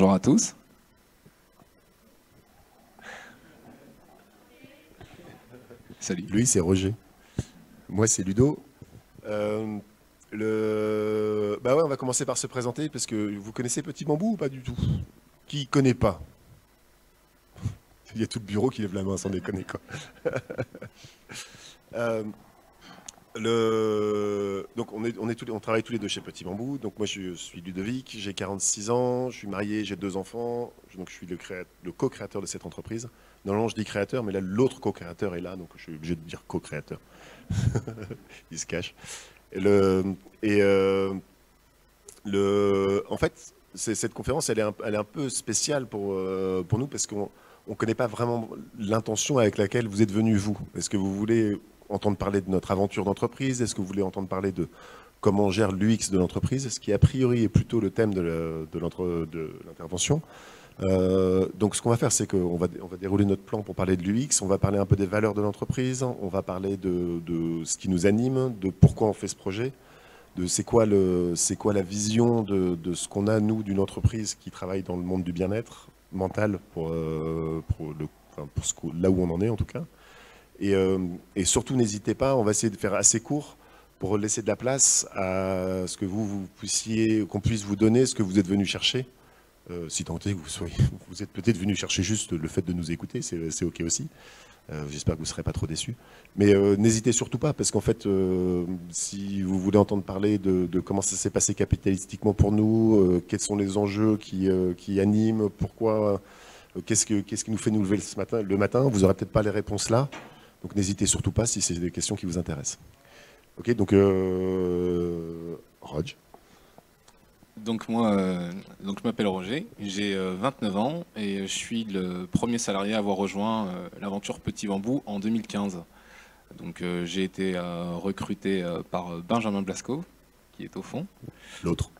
bonjour à tous. Salut. Lui, c'est Roger. Moi, c'est Ludo. Bah ouais, on va commencer par se présenter, parce que vous connaissez Petit Bambou ou pas du tout? Qui connaît pas? Il y a tout le bureau qui lève la main, sans déconner, quoi. Donc on travaille tous les deux chez Petit Bambou. Donc moi je suis Ludovic, j'ai 46 ans, je suis marié, j'ai 2 enfants, donc je suis le co-créateur de cette entreprise. Normalement je dis créateur, mais là l'autre co-créateur est là, donc je suis obligé de dire co-créateur. Il se cache. En fait, cette conférence elle est un peu spéciale pour nous, parce qu'on ne connaît pas vraiment l'intention avec laquelle vous êtes venus, vous. Est-ce que vous voulez entendre parler de notre aventure d'entreprise? Est-ce que vous voulez entendre parler de comment on gère l'UX de l'entreprise, ce qui a priori est plutôt le thème de l'intervention? Donc ce qu'on va faire, c'est qu'on va dérouler notre plan pour parler de l'UX, on va parler un peu des valeurs de l'entreprise, on va parler de ce qui nous anime, de pourquoi on fait ce projet, de c'est quoi la vision de ce qu'on a, nous, d'une entreprise qui travaille dans le monde du bien-être mental, là où on en est en tout cas. Et surtout, n'hésitez pas, on va essayer de faire assez court pour laisser de la place à ce que qu'on puisse vous donner ce que vous êtes venu chercher. Si tant est que vous êtes peut-être venu chercher juste le fait de nous écouter, c'est OK aussi. J'espère que vous ne serez pas trop déçus. Mais n'hésitez surtout pas, parce qu'en fait, si vous voulez entendre parler de comment ça s'est passé capitalistiquement pour nous, quels sont les enjeux qui animent, pourquoi, qu'est-ce qui nous fait nous lever le matin, vous n'aurez peut-être pas les réponses là. Donc n'hésitez surtout pas si c'est des questions qui vous intéressent. Ok, donc Roger. Donc moi, je m'appelle Roger, j'ai 29 ans et je suis le premier salarié à avoir rejoint l'aventure Petit Bambou en 2015. Donc j'ai été recruté par Benjamin Blasco, qui est au fond. L'autre.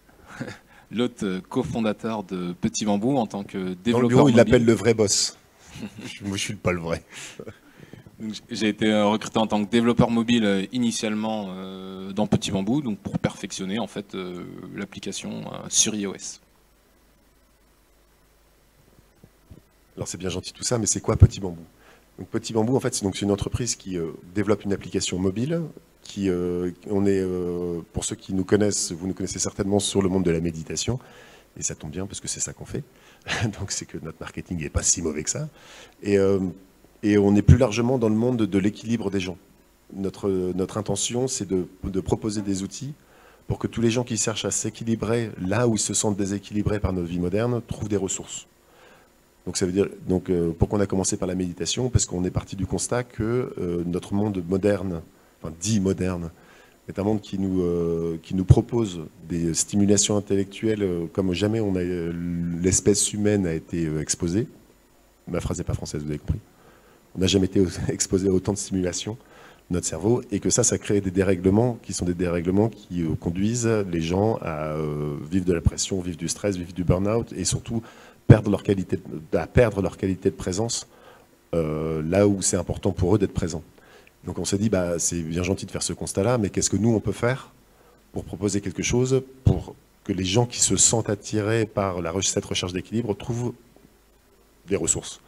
L'autre cofondateur de Petit Bambou en tant que développeur. Dans le bureau, il l'appelle le vrai boss. Moi, je suis pas le vrai. J'ai été recruté en tant que développeur mobile initialement dans Petit Bambou, donc pour perfectionner en fait l'application sur iOS. Alors c'est bien gentil tout ça, mais c'est quoi Petit Bambou? Donc Petit Bambou, en fait, c'est une entreprise qui développe une application mobile. Pour ceux qui nous connaissent, vous nous connaissez certainement sur le monde de la méditation. Et ça tombe bien parce que c'est ça qu'on fait. Donc c'est que notre marketing n'est pas si mauvais que ça. Et on est plus largement dans le monde de l'équilibre des gens. Notre intention, c'est de proposer des outils pour que tous les gens qui cherchent à s'équilibrer, là où ils se sentent déséquilibrés par notre vie moderne, trouvent des ressources. Donc ça veut dire, pourquoi on a commencé par la méditation? Parce qu'on est parti du constat que notre monde moderne, enfin dit moderne, est un monde qui nous propose des stimulations intellectuelles comme jamais l'espèce humaine a été exposée. Ma phrase n'est pas française, vous avez compris. On n'a jamais été exposé à autant de stimulation, notre cerveau, et que ça crée des dérèglements qui sont des dérèglements qui conduisent les gens à vivre de la pression, vivre du stress, vivre du burn-out, et surtout perdre leur qualité de présence là où c'est important pour eux d'être présents. Donc on s'est dit, bah, c'est bien gentil de faire ce constat-là, mais qu'est-ce que nous on peut faire pour proposer quelque chose pour que les gens qui se sentent attirés par cette recherche d'équilibre trouvent des ressources?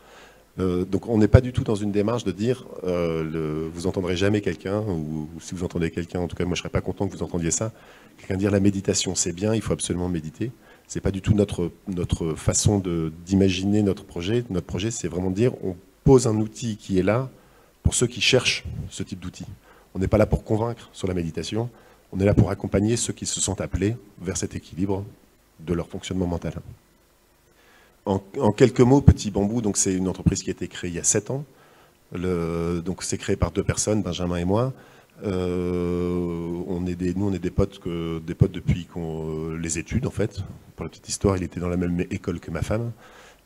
Donc on n'est pas du tout dans une démarche de dire vous n'entendrez jamais quelqu'un, ou si vous entendez quelqu'un, en tout cas moi je ne serais pas content que vous entendiez ça, quelqu'un dire la méditation c'est bien, il faut absolument méditer. Ce n'est pas du tout notre façon d'imaginer notre projet. Notre projet c'est vraiment de dire on pose un outil qui est là pour ceux qui cherchent ce type d'outil. On n'est pas là pour convaincre sur la méditation, on est là pour accompagner ceux qui se sentent appelés vers cet équilibre de leur fonctionnement mental. En quelques mots, Petit Bambou, c'est une entreprise qui a été créée il y a 7 ans. Donc c'est créé par 2 personnes, Benjamin et moi. Nous, on est des potes depuis les études, en fait. Pour la petite histoire, il était dans la même école que ma femme.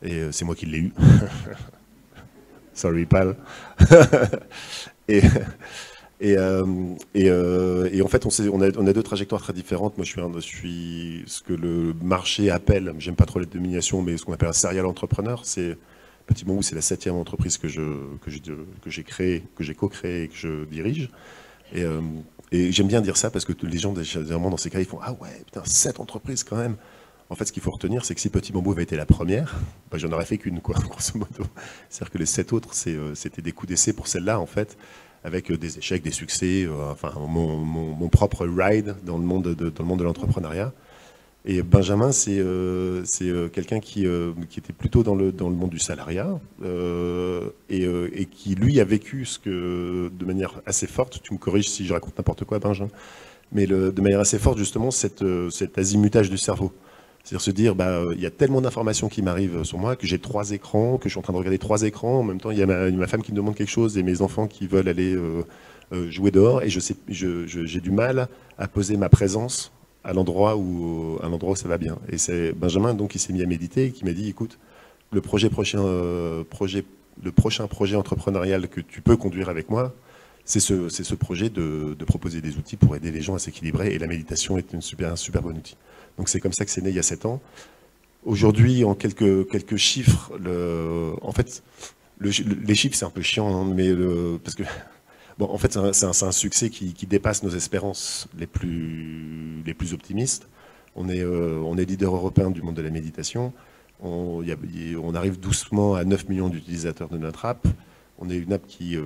Et c'est moi qui l'ai eu. Sorry, pal. Et en fait, on a 2 trajectoires très différentes. Moi, je suis ce que le marché appelle, j'aime pas trop les dénominations, mais ce qu'on appelle un serial entrepreneur. Petit Bambou, c'est la 7e entreprise que j'ai co-créée et que je dirige. Et j'aime bien dire ça parce que les gens, généralement, dans ces cas, ils font « Ah ouais, putain, 7 entreprises quand même !» En fait, ce qu'il faut retenir, c'est que si Petit Bambou avait été la première, ben, j'en aurais fait qu'une, quoi, grosso modo. C'est-à-dire que les 7 autres, c'était des coups d'essai pour celle-là, en fait, avec des échecs, des succès, enfin, mon propre ride dans le monde de l'entrepreneuriat. Et Benjamin, c'est quelqu'un qui était plutôt dans le monde du salariat et qui, lui, a vécu ce que, de manière assez forte, tu me corriges si je raconte n'importe quoi, Benjamin, mais de manière assez forte, justement, cet azimutage du cerveau. C'est-à-dire se dire, bah, il y a tellement d'informations qui m'arrivent sur moi que j'ai 3 écrans, que je suis en train de regarder 3 écrans, en même temps, il y a ma femme qui me demande quelque chose et mes enfants qui veulent aller jouer dehors, et j'ai du mal à poser ma présence à l'endroit où ça va bien. Et c'est Benjamin donc qui s'est mis à méditer et qui m'a dit, écoute, le prochain projet entrepreneurial que tu peux conduire avec moi, c'est ce projet de proposer des outils pour aider les gens à s'équilibrer, et la méditation est un super bon outil. Donc c'est comme ça que c'est né il y a 7 ans. Aujourd'hui, en quelques chiffres, les chiffres c'est un peu chiant, hein, mais parce que... Bon, en fait, c'est un succès qui dépasse nos espérances les plus optimistes. On est leader européen du monde de la méditation. On arrive doucement à 9 millions d'utilisateurs de notre app. On est une app qui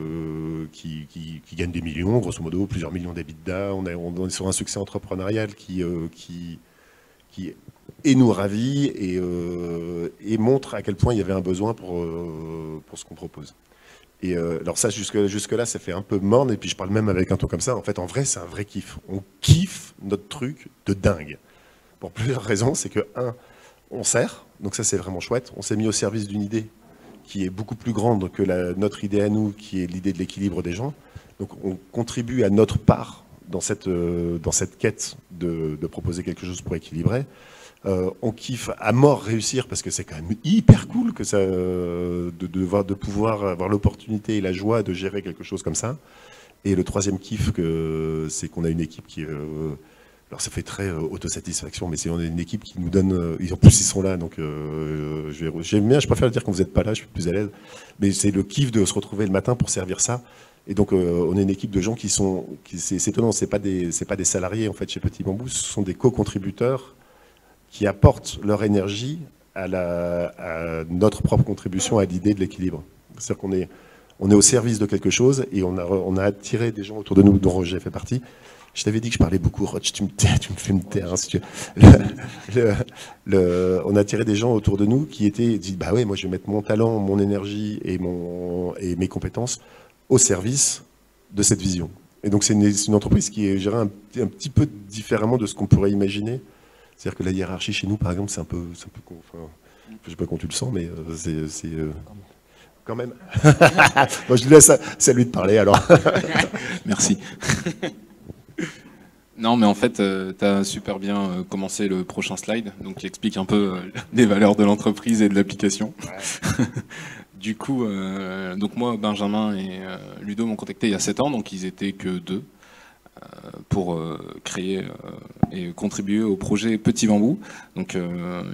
gagne des millions, grosso modo, plusieurs millions d'EBITDA. On est sur un succès entrepreneurial qui et nous ravit et montre à quel point il y avait un besoin pour ce qu'on propose. Et alors ça, jusque-là, ça fait un peu morne, et puis je parle même avec un ton comme ça. En fait, en vrai, c'est un vrai kiff. On kiffe notre truc de dingue. Pour plusieurs raisons, c'est que, 1, on sert, donc ça c'est vraiment chouette. On s'est mis au service d'une idée qui est beaucoup plus grande que notre idée à nous, qui est l'idée de l'équilibre des gens. Donc on contribue à notre part dans cette quête de proposer quelque chose pour équilibrer. On kiffe à mort réussir, parce que c'est quand même hyper cool que ça, de pouvoir avoir l'opportunité et la joie de gérer quelque chose comme ça. Et le 3e kiff, c'est qu'on a une équipe qui... alors ça fait très autosatisfaction, mais on a une équipe qui nous donne... en plus, ils sont là, donc je préfère dire quand vous n'êtes pas là, je suis plus à l'aise. Mais c'est le kiff de se retrouver le matin pour servir ça. Et donc on est une équipe de gens qui sont... C'est étonnant, ce n'est pas des salariés en fait, chez Petit Bambou, ce sont des co-contributeurs qui apportent leur énergie à notre propre contribution à l'idée de l'équilibre. C'est-à-dire qu'on est au service de quelque chose, et on a attiré des gens autour de nous, dont Roger fait partie. Je t'avais dit que je parlais beaucoup, Roger, tu me fais me taire. Hein, si tu... on a attiré des gens autour de nous qui dit, bah ouais, moi je vais mettre mon talent, mon énergie et mes compétences au service de cette vision. Et donc c'est une entreprise qui est gérée un petit peu différemment de ce qu'on pourrait imaginer. C'est-à-dire que la hiérarchie chez nous, par exemple, c'est un peu con, enfin, je sais pas quand tu le sens, mais c'est quand même. Bon, je lui laisse à lui de parler, alors. Merci. Non, mais en fait, tu as super bien commencé le prochain slide, donc qui explique un peu les valeurs de l'entreprise et de l'application. Ouais. Du coup, donc moi, Benjamin et Ludo m'ont contacté il y a 7 ans, donc ils étaient que 2. Pour créer et contribuer au projet Petit Bambou. Donc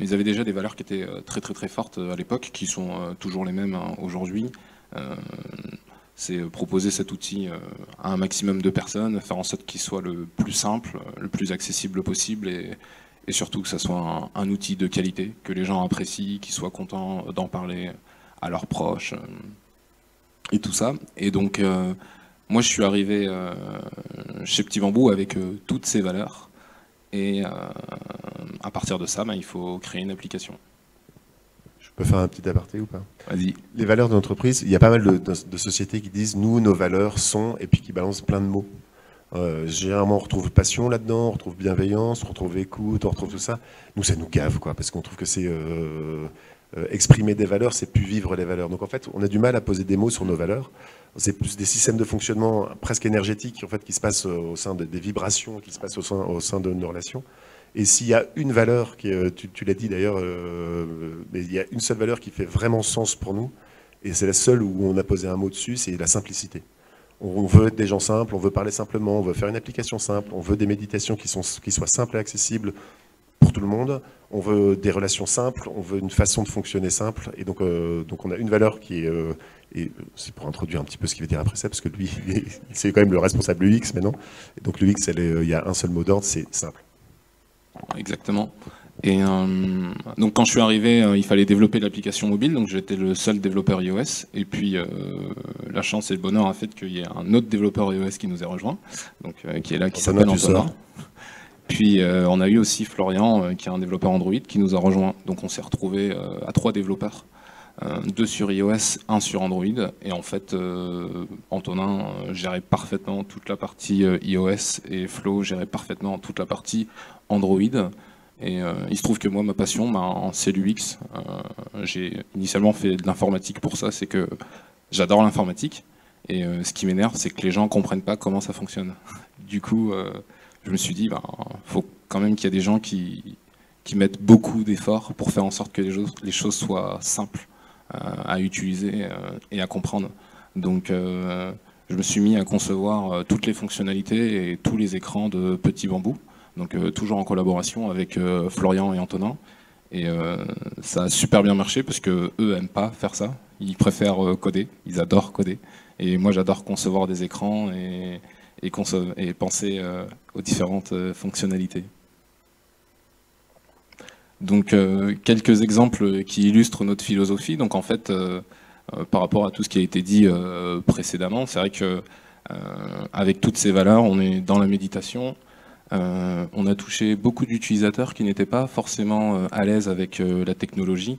ils avaient déjà des valeurs qui étaient très fortes à l'époque, qui sont toujours les mêmes aujourd'hui. C'est proposer cet outil à un maximum de personnes, faire en sorte qu'il soit le plus simple, le plus accessible possible, et surtout que ça soit un outil de qualité, que les gens apprécient, qu'ils soient contents d'en parler à leurs proches, et tout ça. Et donc moi, je suis arrivé chez Petit Bambou avec toutes ces valeurs, et à partir de ça, bah, il faut créer une application. Je peux faire un petit aparté ou pas? Vas-y. Les valeurs de l'entreprise, il y a pas mal de sociétés qui disent « nous, nos valeurs sont » et puis qui balancent plein de mots. Généralement, on retrouve passion là-dedans, on retrouve bienveillance, on retrouve écoute, on retrouve tout ça. Nous, ça nous gave, quoi, parce qu'on trouve que c'est... exprimer des valeurs, c'est plus vivre les valeurs. Donc en fait, on a du mal à poser des mots sur nos valeurs. C'est plus des systèmes de fonctionnement presque énergétiques en fait, qui se passent au sein des vibrations, qui se passent au sein de nos relations. Et s'il y a une valeur, tu l'as dit d'ailleurs, mais il y a une seule valeur qui fait vraiment sens pour nous, et c'est la seule où on a posé un mot dessus, c'est la simplicité. On veut être des gens simples, on veut parler simplement, on veut faire une application simple, on veut des méditations qui soient simples et accessibles, pour tout le monde, on veut des relations simples, on veut une façon de fonctionner simple, et donc on a une valeur qui est, et c'est pour introduire un petit peu ce qu'il veut dire après ça, parce que lui, c'est quand même le responsable UX maintenant, et donc l'UX, il y a un seul mot d'ordre, c'est simple. Exactement, Et donc quand je suis arrivé, il fallait développer l'application mobile, donc j'étais le seul développeur iOS. Et puis la chance et le bonheur a fait qu'il y ait un autre développeur iOS qui nous a rejoint, donc qui est là, qui s'appelle Antonin. Puis on a eu aussi Florian, qui est un développeur Android, qui nous a rejoint. Donc on s'est retrouvé à 3 développeurs, 2 sur iOS, 1 sur Android. Et en fait, Antonin gérait parfaitement toute la partie iOS et Flo gérait parfaitement toute la partie Android. Et il se trouve que moi, ma passion, c'est l'UX. J'ai initialement fait de l'informatique pour ça, c'est que j'adore l'informatique. Et ce qui m'énerve, c'est que les gens ne comprennent pas comment ça fonctionne. Du coup, je me suis dit, faut quand même qu'il y ait des gens qui mettent beaucoup d'efforts pour faire en sorte que les choses soient simples à utiliser et à comprendre. Donc, je me suis mis à concevoir toutes les fonctionnalités et tous les écrans de Petit Bambou. Donc toujours en collaboration avec Florian et Antonin. Et ça a super bien marché parce que eux n'aiment pas faire ça. Ils préfèrent coder, ils adorent coder. Et moi j'adore concevoir des écrans et penser aux différentes fonctionnalités. Donc quelques exemples qui illustrent notre philosophie. Donc en fait, par rapport à tout ce qui a été dit précédemment, c'est vrai que avec toutes ces valeurs, on est dans la méditation. On a touché beaucoup d'utilisateurs qui n'étaient pas forcément à l'aise avec la technologie,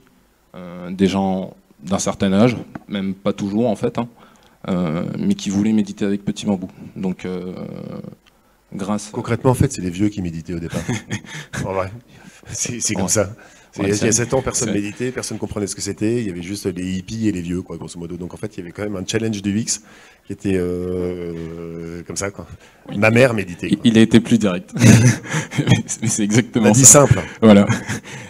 des gens d'un certain âge, même pas toujours en fait, hein, mais qui voulaient méditer avec Petit Bambou. Donc, grâce... Concrètement, en fait, c'est les vieux qui méditaient au départ. En vrai, c'est comme ça. Il y a 7 ans, personne méditait, personne ne comprenait ce que c'était, il y avait juste les hippies et les vieux, quoi, grosso modo. Donc en fait, il y avait quand même un challenge du UX qui était comme ça, quoi. Oui. Ma mère méditait, quoi. Il a été plus direct. Mais c'est exactement ça. On a dit simple. Voilà.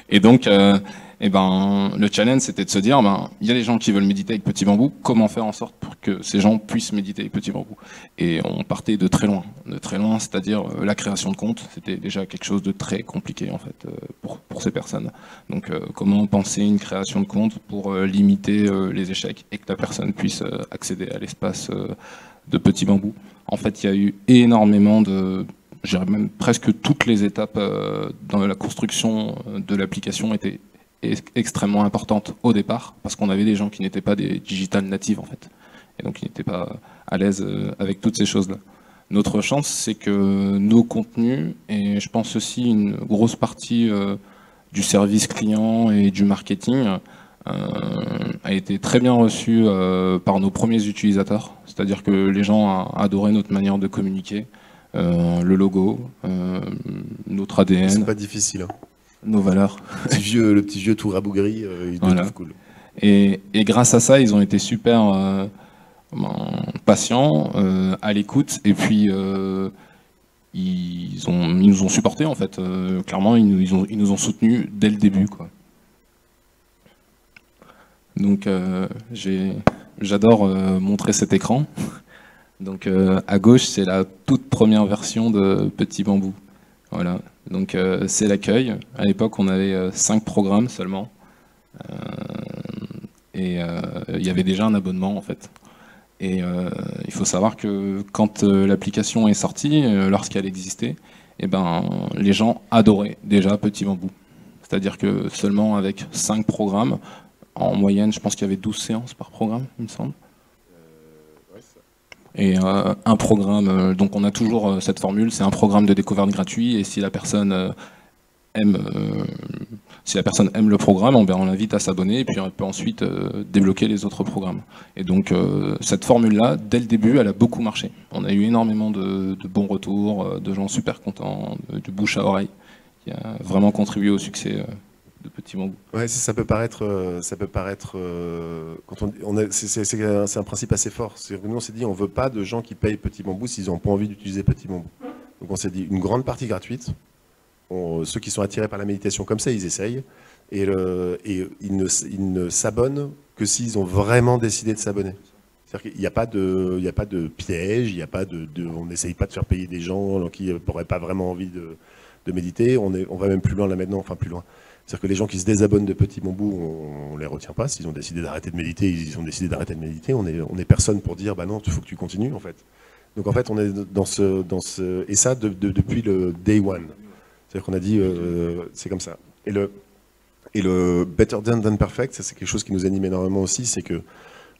Et donc, le challenge, c'était de se dire, il y a des gens qui veulent méditer avec Petit Bambou, comment faire en sorte pour que ces gens puissent méditer avec Petit Bambou? Et on partait de très loin. De très loin, c'est-à-dire la création de compte, c'était déjà quelque chose de très compliqué, en fait, pour ces personnes. Donc comment penser une création de compte pour limiter les échecs et que la personne puisse accéder à l'espace de Petit Bambou? En fait, il y a eu énormément de... Je dirais même presque toutes les étapes dans la construction de l'application étaient extrêmement importante au départ, parce qu'on avait des gens qui n'étaient pas des digital natives en fait, et donc qui n'étaient pas à l'aise avec toutes ces choses-là. Notre chance, c'est que nos contenus, et je pense aussi une grosse partie du service client et du marketing, a été très bien reçu par nos premiers utilisateurs, c'est-à-dire que les gens adoraient notre manière de communiquer, le logo, notre ADN. C'est pas difficile, hein. Nos valeurs. Le petit vieux tout rabougri, il voilà. Trouve cool. Et grâce à ça, ils ont été super patients, à l'écoute, et puis ils nous ont supportés en fait. Clairement, ils nous ont soutenus dès le début, quoi. Donc j'adore montrer cet écran. Donc à gauche, c'est la toute première version de Petit Bambou. Voilà, donc c'est l'accueil. À l'époque, on avait 5 programmes seulement, et il y avait déjà un abonnement en fait. Et il faut savoir que quand l'application est sortie, lorsqu'elle existait, et les gens adoraient déjà Petit Bambou. C'est-à-dire que seulement avec 5 programmes, en moyenne, je pense qu'il y avait 12 séances par programme, il me semble. Et un programme, donc on a toujours cette formule, c'est un programme de découverte gratuit, et si la personne aime le programme, on l'invite à s'abonner, et puis on peut ensuite débloquer les autres programmes. Et donc cette formule-là, dès le début, elle a beaucoup marché. On a eu énormément de bons retours, de gens super contents, de bouche à oreille, qui a vraiment contribué au succès de Petit Bambou. Ouais, ça peut paraître c'est un principe assez fort. Nous on s'est dit, on veut pas de gens qui payent Petit Bambou s'ils n'ont pas envie d'utiliser Petit Bambou. Donc on s'est dit, une grande partie gratuite. Ceux qui sont attirés par la méditation comme ça, ils essayent, et ils ne s'abonnent que s'ils ont vraiment décidé de s'abonner. C'est-à-dire qu'il n'y a pas de piège, il y a pas de on n'essaye pas de faire payer des gens qui n'auraient pas vraiment envie de méditer. On va même plus loin là maintenant, enfin plus loin. C'est-à-dire que les gens qui se désabonnent de Petit Bambou, on les retient pas. S'ils ont décidé d'arrêter de méditer, ils ont décidé d'arrêter de méditer. On est personne pour dire, non, il faut que tu continues, en fait. Donc, en fait, on est dans ce... Et ça, depuis le day one. C'est-à-dire qu'on a dit, c'est comme ça. Et le better than perfect, ça c'est quelque chose qui nous anime énormément aussi, c'est que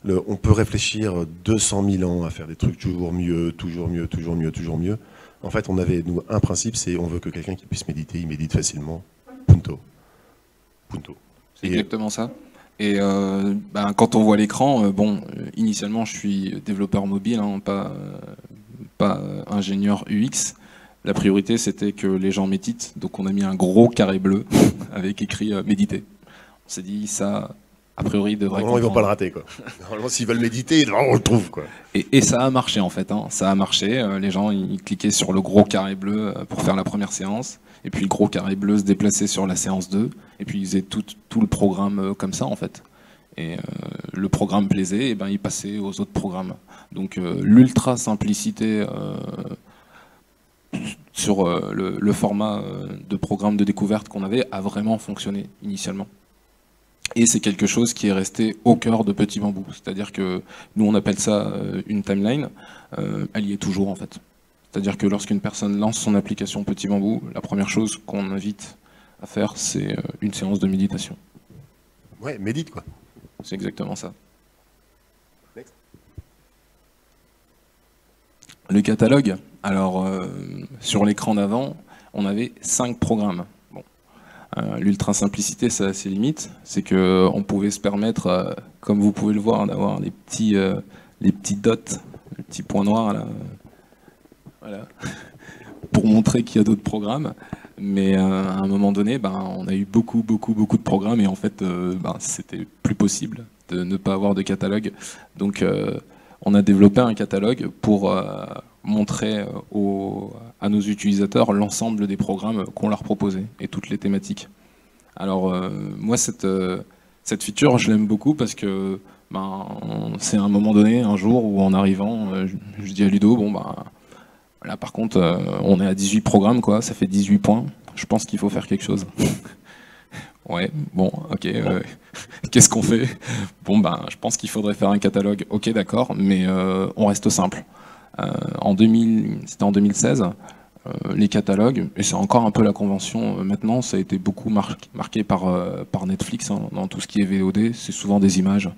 on peut réfléchir 200 000 ans à faire des trucs toujours mieux, toujours mieux, toujours mieux, toujours mieux. En fait, on avait nous un principe, c'est on veut que quelqu'un qui puisse méditer, il médite facilement. Punto. Punto. C'est exactement ça. Et ben, quand on voit l'écran, bon, initialement je suis développeur mobile, hein, pas ingénieur UX. La priorité c'était que les gens méditent, donc on a mis un gros carré bleu avec écrit méditer. On s'est dit ça, a priori devrait. Normalement ils vont pas le rater quoi. Normalement s'ils veulent méditer, on le trouve quoi. Et ça a marché en fait, hein. Ça a marché. Les gens ils cliquaient sur le gros carré bleu pour faire la première séance. Et puis le gros carré bleu se déplaçait sur la séance 2, et puis ils faisaient tout le programme comme ça en fait. Et le programme plaisait, et ben il passait aux autres programmes. Donc l'ultra simplicité sur le format de programme de découverte qu'on avait a vraiment fonctionné initialement. Et c'est quelque chose qui est resté au cœur de Petit Bambou, c'est-à-dire que nous on appelle ça une timeline, elle y est toujours en fait. C'est-à-dire que lorsqu'une personne lance son application Petit Bambou, la première chose qu'on invite à faire, c'est une séance de méditation. Ouais, médite quoi. C'est exactement ça. Next. Le catalogue. Alors, sur l'écran d'avant, on avait 5 programmes. Bon. L'ultra simplicité, ça a ses limites. C'est qu'on pouvait se permettre, comme vous pouvez le voir, d'avoir les petits dots, les petits points noirs là. Voilà. Pour montrer qu'il y a d'autres programmes, mais à un moment donné, ben, on a eu beaucoup de programmes et en fait, ben, c'était plus possible de ne pas avoir de catalogue. Donc, on a développé un catalogue pour montrer à nos utilisateurs l'ensemble des programmes qu'on leur proposait et toutes les thématiques. Alors, moi, cette feature, je l'aime beaucoup parce que ben, c'est à un moment donné, un jour où en arrivant, je dis à Ludo, bon ben. Là par contre, on est à 18 programmes, quoi. Ça fait 18 points, je pense qu'il faut faire quelque chose. Ouais, bon, ok, qu'est-ce qu'on fait? Bon ben, je pense qu'il faudrait faire un catalogue, ok d'accord, mais on reste simple. C'était en 2016, les catalogues, et c'est encore un peu la convention maintenant, ça a été beaucoup marqué par Netflix, hein, dans tout ce qui est VOD, c'est souvent des images,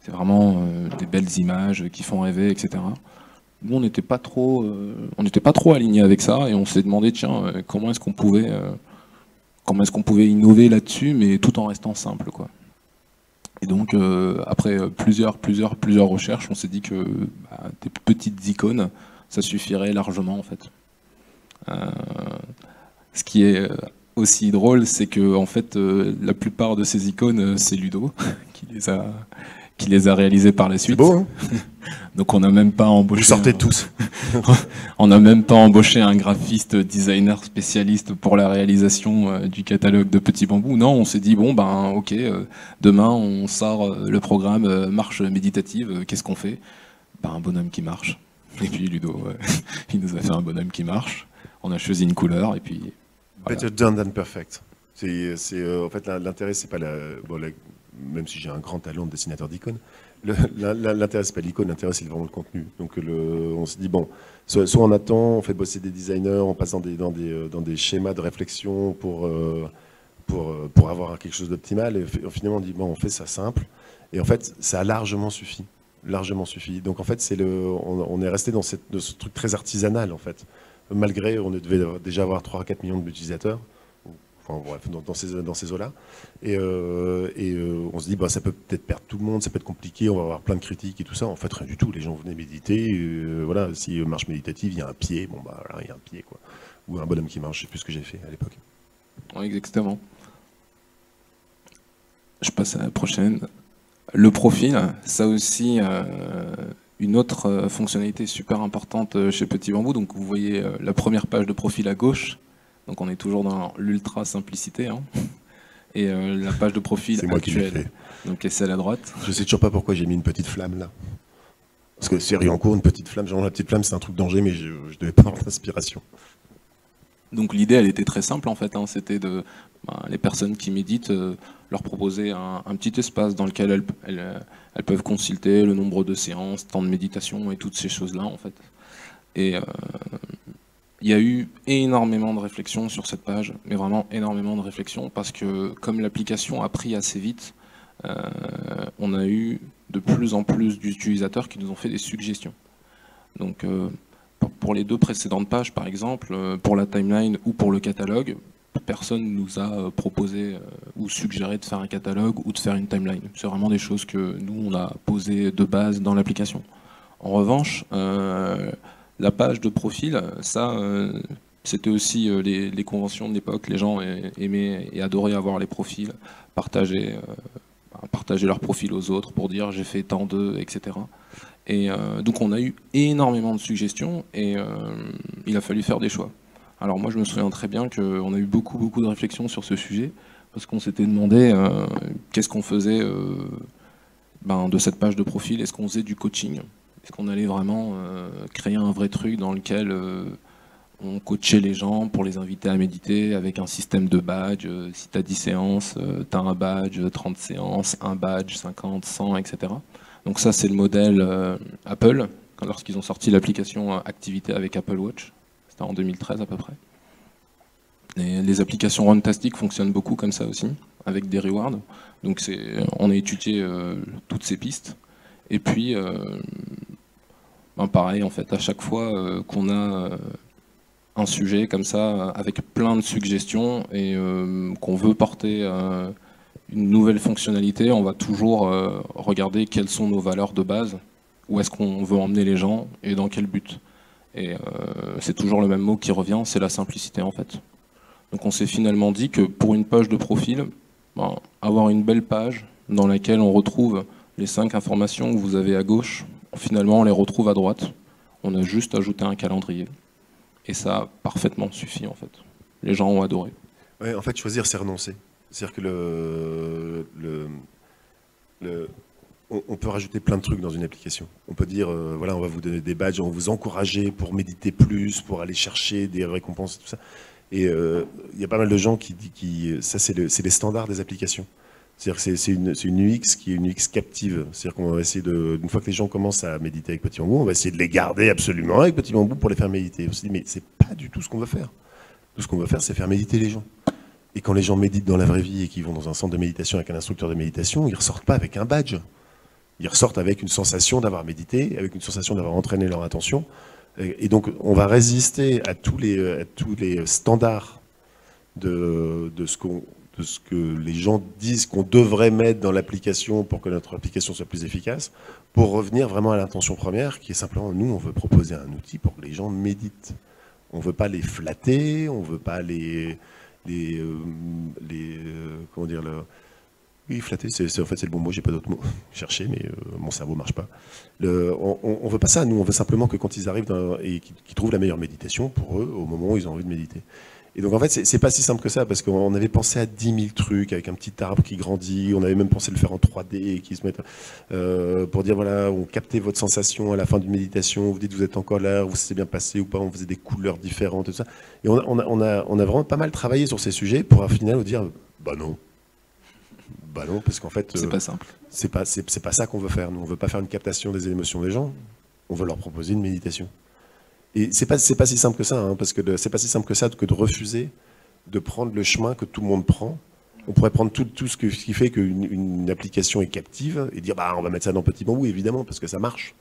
c'est vraiment des belles images qui font rêver, etc. Nous, on n'était pas trop, alignés avec ça, et on s'est demandé, tiens, comment est-ce qu'on pouvait, innover là-dessus, mais tout en restant simple, quoi. Et donc, après plusieurs recherches, on s'est dit que bah, des petites icônes, ça suffirait largement, en fait. Ce qui est aussi drôle, c'est que, en fait, la plupart de ces icônes, c'est Ludo qui les a réalisés par la suite. C'est beau, hein. Donc on n'a même pas embauché... Vous sortez tous. On n'a même pas embauché un graphiste, designer spécialiste pour la réalisation du catalogue de Petit Bambou. Non, on s'est dit, bon, ben, ok, demain on sort le programme marche méditative, qu'est-ce qu'on fait? Ben, un bonhomme qui marche. Et puis Ludo, il nous a fait un bonhomme qui marche, on a choisi une couleur, et puis... Voilà. Better done than perfect. En fait, l'intérêt, c'est pas la... Bon, même si j'ai un grand talent de dessinateur d'icônes, l'intérêt c'est pas l'icône, l'intérêt c'est vraiment le contenu. Donc on se dit bon, soit on attend, on fait bosser des designers, on passe dans des schémas de réflexion pour avoir quelque chose d'optimal, et finalement on dit bon, on fait ça simple, et en fait ça a largement suffi. Donc en fait on est resté dans ce truc très artisanal en fait, malgré on devait déjà avoir 3-4 millions d'utilisateurs. Enfin, bref, dans ces eaux-là. Et on se dit, bah, ça peut peut-être perdre tout le monde, ça peut être compliqué, on va avoir plein de critiques et tout ça. En fait, rien du tout. Les gens venaient méditer. Voilà, si marche méditative, il y a un pied, bon, bah, voilà, il y a un pied, quoi. Ou un bonhomme qui marche, je sais plus ce que j'ai fait à l'époque. Oui, exactement. Je passe à la prochaine. Le profil, ça aussi, une autre fonctionnalité super importante chez Petit Bambou. Donc, vous voyez la première page de profil à gauche. Donc on est toujours dans l'ultra simplicité, hein. Et la page de profil actuelle, donc celle à droite. Je sais toujours pas pourquoi j'ai mis une petite flamme là. Parce que série en cours, une petite flamme, genre la petite flamme c'est un truc danger, mais je ne devais pas avoir d'inspiration. Donc l'idée elle était très simple en fait, hein. C'était de les personnes qui méditent, leur proposer un petit espace dans lequel elles peuvent consulter le nombre de séances, temps de méditation et toutes ces choses là en fait. Et Il y a eu énormément de réflexions sur cette page, mais vraiment énormément de réflexions, parce que comme l'application a pris assez vite, on a eu de plus en plus d'utilisateurs qui nous ont fait des suggestions. Donc pour les deux précédentes pages, par exemple, pour la timeline ou pour le catalogue, personne ne nous a proposé ou suggéré de faire un catalogue ou de faire une timeline. C'est vraiment des choses que nous, on a posées de base dans l'application. En revanche, la page de profil, ça, c'était aussi les conventions de l'époque. Les gens aimaient et adoraient avoir les profils, partager leurs profils aux autres pour dire « j'ai fait tant d'eux », etc. Et donc on a eu énormément de suggestions et il a fallu faire des choix. Alors moi je me souviens très bien qu'on a eu beaucoup de réflexions sur ce sujet, parce qu'on s'était demandé qu'est-ce qu'on faisait de cette page de profil. Est-ce qu'on faisait du coaching ? Est-ce qu'on allait vraiment créer un vrai truc dans lequel on coachait les gens pour les inviter à méditer avec un système de badge, si tu as 10 séances, tu as un badge, 30 séances, un badge, 50, 100, etc. Donc ça c'est le modèle Apple, lorsqu'ils ont sorti l'application Activité avec Apple Watch, c'était en 2013 à peu près. Et les applications Runtastic fonctionnent beaucoup comme ça aussi, avec des rewards. Donc on a étudié toutes ces pistes. Et puis, pareil, en fait, à chaque fois qu'on a un sujet comme ça, avec plein de suggestions, et qu'on veut porter une nouvelle fonctionnalité, on va toujours regarder quelles sont nos valeurs de base, où est-ce qu'on veut emmener les gens, et dans quel but. Et c'est toujours le même mot qui revient, c'est la simplicité, en fait. Donc on s'est finalement dit que pour une page de profil, avoir une belle page dans laquelle on retrouve les 5 informations que vous avez à gauche, finalement on les retrouve à droite. On a juste ajouté un calendrier. Et ça a parfaitement suffi en fait. Les gens ont adoré. Ouais, en fait, choisir c'est renoncer. C'est-à-dire que on peut rajouter plein de trucs dans une application. On peut dire, voilà, on va vous donner des badges, on va vous encourager pour méditer plus, pour aller chercher des récompenses, tout ça. Et il y a pas mal de gens qui disent que ça c'est les standards des applications. C'est-à-dire que c'est une UX qui est une UX captive. C'est-à-dire qu'on va essayer de, une fois que les gens commencent à méditer avec Petit Bambou, on va essayer de les garder absolument avec Petit Bambou pour les faire méditer. On se dit, mais c'est pas du tout ce qu'on veut faire. Tout ce qu'on veut faire, c'est faire méditer les gens. Et quand les gens méditent dans la vraie vie et qu'ils vont dans un centre de méditation avec un instructeur de méditation, ils ne ressortent pas avec un badge. Ils ressortent avec une sensation d'avoir médité, avec une sensation d'avoir entraîné leur attention. Et donc, on va résister à tous les standards de ce que les gens disent qu'on devrait mettre dans l'application pour que notre application soit plus efficace, pour revenir vraiment à l'intention première, qui est simplement, nous, on veut proposer un outil pour que les gens méditent. On ne veut pas les flatter, on ne veut pas comment dire... Oui, flatter, en fait, c'est le bon mot, j'ai pas d'autre mot chercher, mais mon cerveau marche pas. On veut pas ça, nous, on veut simplement que quand ils arrivent et qu'ils trouvent la meilleure méditation pour eux, au moment où ils ont envie de méditer. Et donc en fait, c'est pas si simple que ça, parce qu'on avait pensé à 10 000 trucs, avec un petit arbre qui grandit, on avait même pensé le faire en 3D, qui se mettent pour dire, voilà, on captait votre sensation à la fin d'une méditation, vous dites vous êtes en colère, vous s'est bien passé ou pas, on faisait des couleurs différentes, tout ça. Et on a vraiment pas mal travaillé sur ces sujets pour au final vous dire, bah non, parce qu'en fait, c'est pas simple. C'est pas ça qu'on veut faire, nous, on veut pas faire une captation des émotions des gens, on veut leur proposer une méditation. Et c'est pas si simple que ça, hein, parce que c'est pas si simple que ça que de refuser de prendre le chemin que tout le monde prend. On pourrait prendre tout ce qui fait qu'une application est captive et dire on va mettre ça dans Petit Bambou, évidemment, parce que ça marche.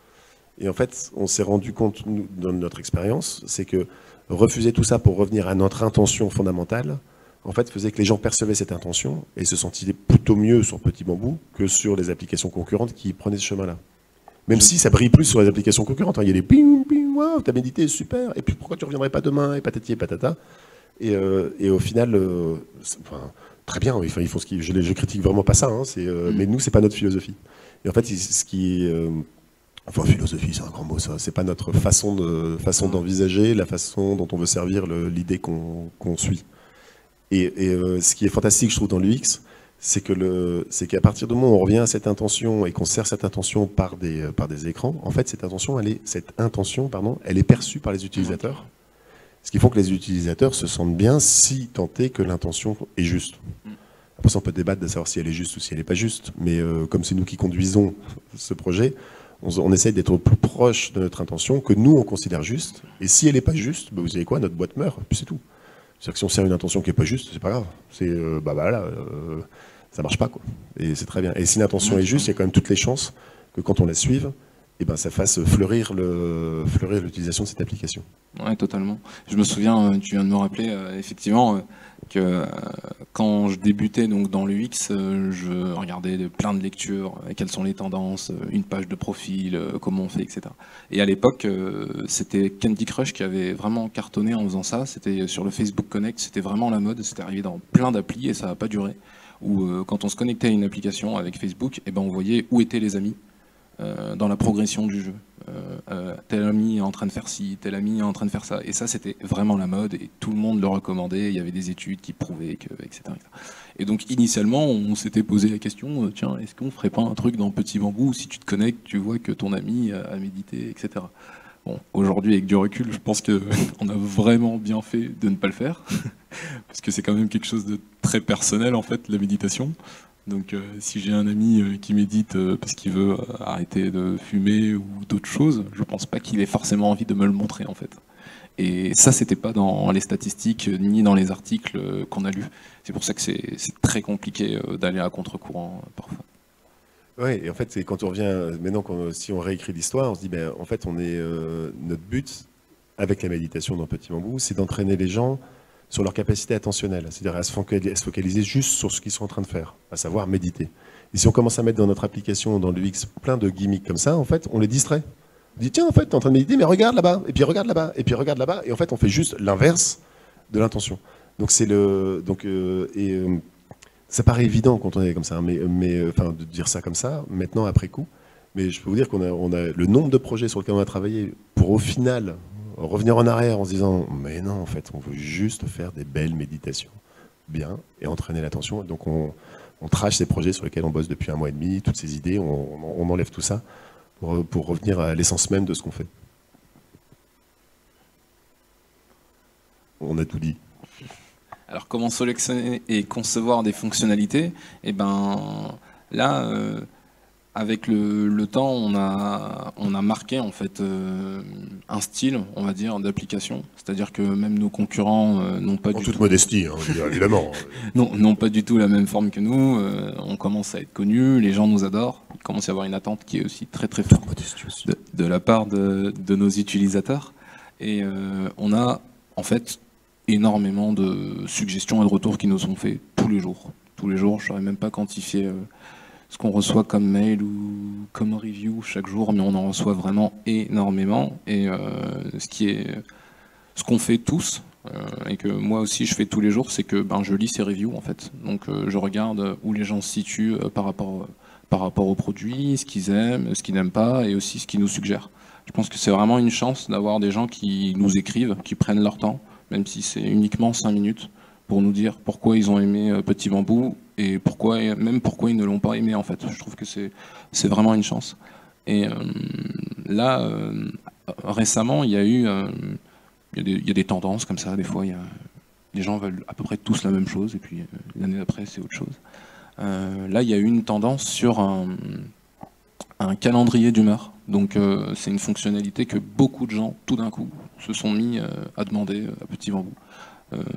Et en fait, on s'est rendu compte nous, dans notre expérience, c'est que refuser tout ça pour revenir à notre intention fondamentale, en fait, faisait que les gens percevaient cette intention et se sentaient plutôt mieux sur Petit Bambou que sur les applications concurrentes qui prenaient ce chemin-là. Même si ça brille plus sur les applications concurrentes, il y a des ping, ping, waouh, t'as médité, super, et puis pourquoi tu reviendrais pas demain, et patati et patata. Et au final, très bien, ils font ce qu'ils, je critique vraiment pas ça, hein, mais nous, c'est pas notre philosophie. Et en fait, ce qui est, philosophie, c'est un grand mot, ça, c'est pas notre façon d'envisager, la façon dont on veut servir l'idée qu'on suit. Et ce qui est fantastique, je trouve, dans l'UX, c'est qu'à partir du moment où on revient à cette intention et qu'on sert cette intention par des écrans, en fait, cette intention, elle est perçue par les utilisateurs. Ce qui fait que les utilisateurs se sentent bien si tentés que l'intention est juste. Après ça, on peut débattre de savoir si elle est juste ou si elle n'est pas juste, mais comme c'est nous qui conduisons ce projet, on essaye d'être plus proche de notre intention que nous, on considère juste. Et si elle n'est pas juste, bah, vous savez quoi, notre boîte meurt, puis c'est tout. C'est-à-dire que si on sert une intention qui n'est pas juste, c'est pas grave. C'est, ça marche pas, quoi. Et c'est très bien. Et si l'intention est juste, il y a quand même toutes les chances que quand on la suive, eh ben, ça fasse fleurir l'utilisation de cette application. Oui, totalement. Je me souviens, tu viens de me rappeler, effectivement, que quand je débutais donc, dans l'UX, je regardais plein de lectures, quelles sont les tendances, une page de profil, comment on fait, etc. Et à l'époque, c'était Candy Crush qui avait vraiment cartonné en faisant ça. C'était sur le Facebook Connect, c'était vraiment la mode, c'était arrivé dans plein d'applis et ça n'a pas duré. Où quand on se connectait à une application avec Facebook, eh ben, on voyait où étaient les amis dans la progression du jeu. Tel ami est en train de faire ci, tel ami est en train de faire ça. Et ça, c'était vraiment la mode et tout le monde le recommandait. Il y avait des études qui prouvaient que, etc. Et donc, initialement, on s'était posé la question, tiens, est-ce qu'on ferait pas un truc dans Petit Bambou où si tu te connectes, tu vois que ton ami a médité, etc. Bon, aujourd'hui, avec du recul, je pense qu'on a vraiment bien fait de ne pas le faire. Parce que c'est quand même quelque chose de très personnel, en fait, la méditation. Donc si j'ai un ami qui médite parce qu'il veut arrêter de fumer ou d'autres choses, je pense pas qu'il ait forcément envie de me le montrer, en fait. Et ça, c'était pas dans les statistiques ni dans les articles qu'on a lus. C'est pour ça que c'est très compliqué d'aller à contre-courant parfois. Oui, et en fait, c'est quand on revient, maintenant, si on réécrit l'histoire, on se dit, ben, en fait, on est, notre but, avec la méditation dans Petit Bambou, c'est d'entraîner les gens sur leur capacité attentionnelle, c'est-à-dire à se focaliser juste sur ce qu'ils sont en train de faire, à savoir méditer. Et si on commence à mettre dans notre application, dans l'UX, plein de gimmicks comme ça, en fait, on les distrait. On dit, tiens, en fait, t'es en train de méditer, mais regarde là-bas, et puis regarde là-bas, et puis regarde là-bas, et en fait, on fait juste l'inverse de l'intention. Donc, c'est le... Donc, ça paraît évident quand on est comme ça, enfin, de dire ça comme ça, maintenant, après coup. Mais je peux vous dire qu'on a, le nombre de projets sur lesquels on a travaillé pour, au final, revenir en arrière en se disant « Mais non, en fait, on veut juste faire des belles méditations, bien, et entraîner l'attention. » Donc, on trash ces projets sur lesquels on bosse depuis 1 mois et demi, toutes ces idées, on enlève tout ça pour revenir à l'essence même de ce qu'on fait. On a tout dit. Alors, comment sélectionner et concevoir des fonctionnalités? Eh ben, là, avec le temps, on a marqué en fait un style, on va dire, d'application. C'est-à-dire que même nos concurrents n'ont pas en du toute tout... modestie, hein, évidemment. Non, n'ont pas du tout la même forme que nous. On commence à être connus, les gens nous adorent. Il commence à y avoir une attente qui est aussi très très forte de la part de nos utilisateurs. Et on a en fait... énormément de suggestions et de retours qui nous sont faits tous les jours. Tous les jours, je ne saurais même pas quantifier ce qu'on reçoit comme mail ou comme review chaque jour, mais on en reçoit vraiment énormément. Et ce qu'on fait tous, et que moi aussi je fais tous les jours, c'est que ben, je lis ces reviews en fait. Donc je regarde où les gens se situent par rapport aux produits, ce qu'ils aiment, ce qu'ils n'aiment pas, et aussi ce qu'ils nous suggèrent. Je pense que c'est vraiment une chance d'avoir des gens qui nous écrivent, qui prennent leur temps, même si c'est uniquement 5 minutes, pour nous dire pourquoi ils ont aimé Petit Bambou et pourquoi ils ne l'ont pas aimé en fait. Je trouve que c'est vraiment une chance. Et là, récemment, il y a des tendances comme ça, des fois, les gens veulent à peu près tous la même chose, et puis l'année d'après, c'est autre chose. Là, il y a eu une tendance sur un calendrier d'humeur. Donc c'est une fonctionnalité que beaucoup de gens, tout d'un coup, se sont mis à demander à Petit Bambou.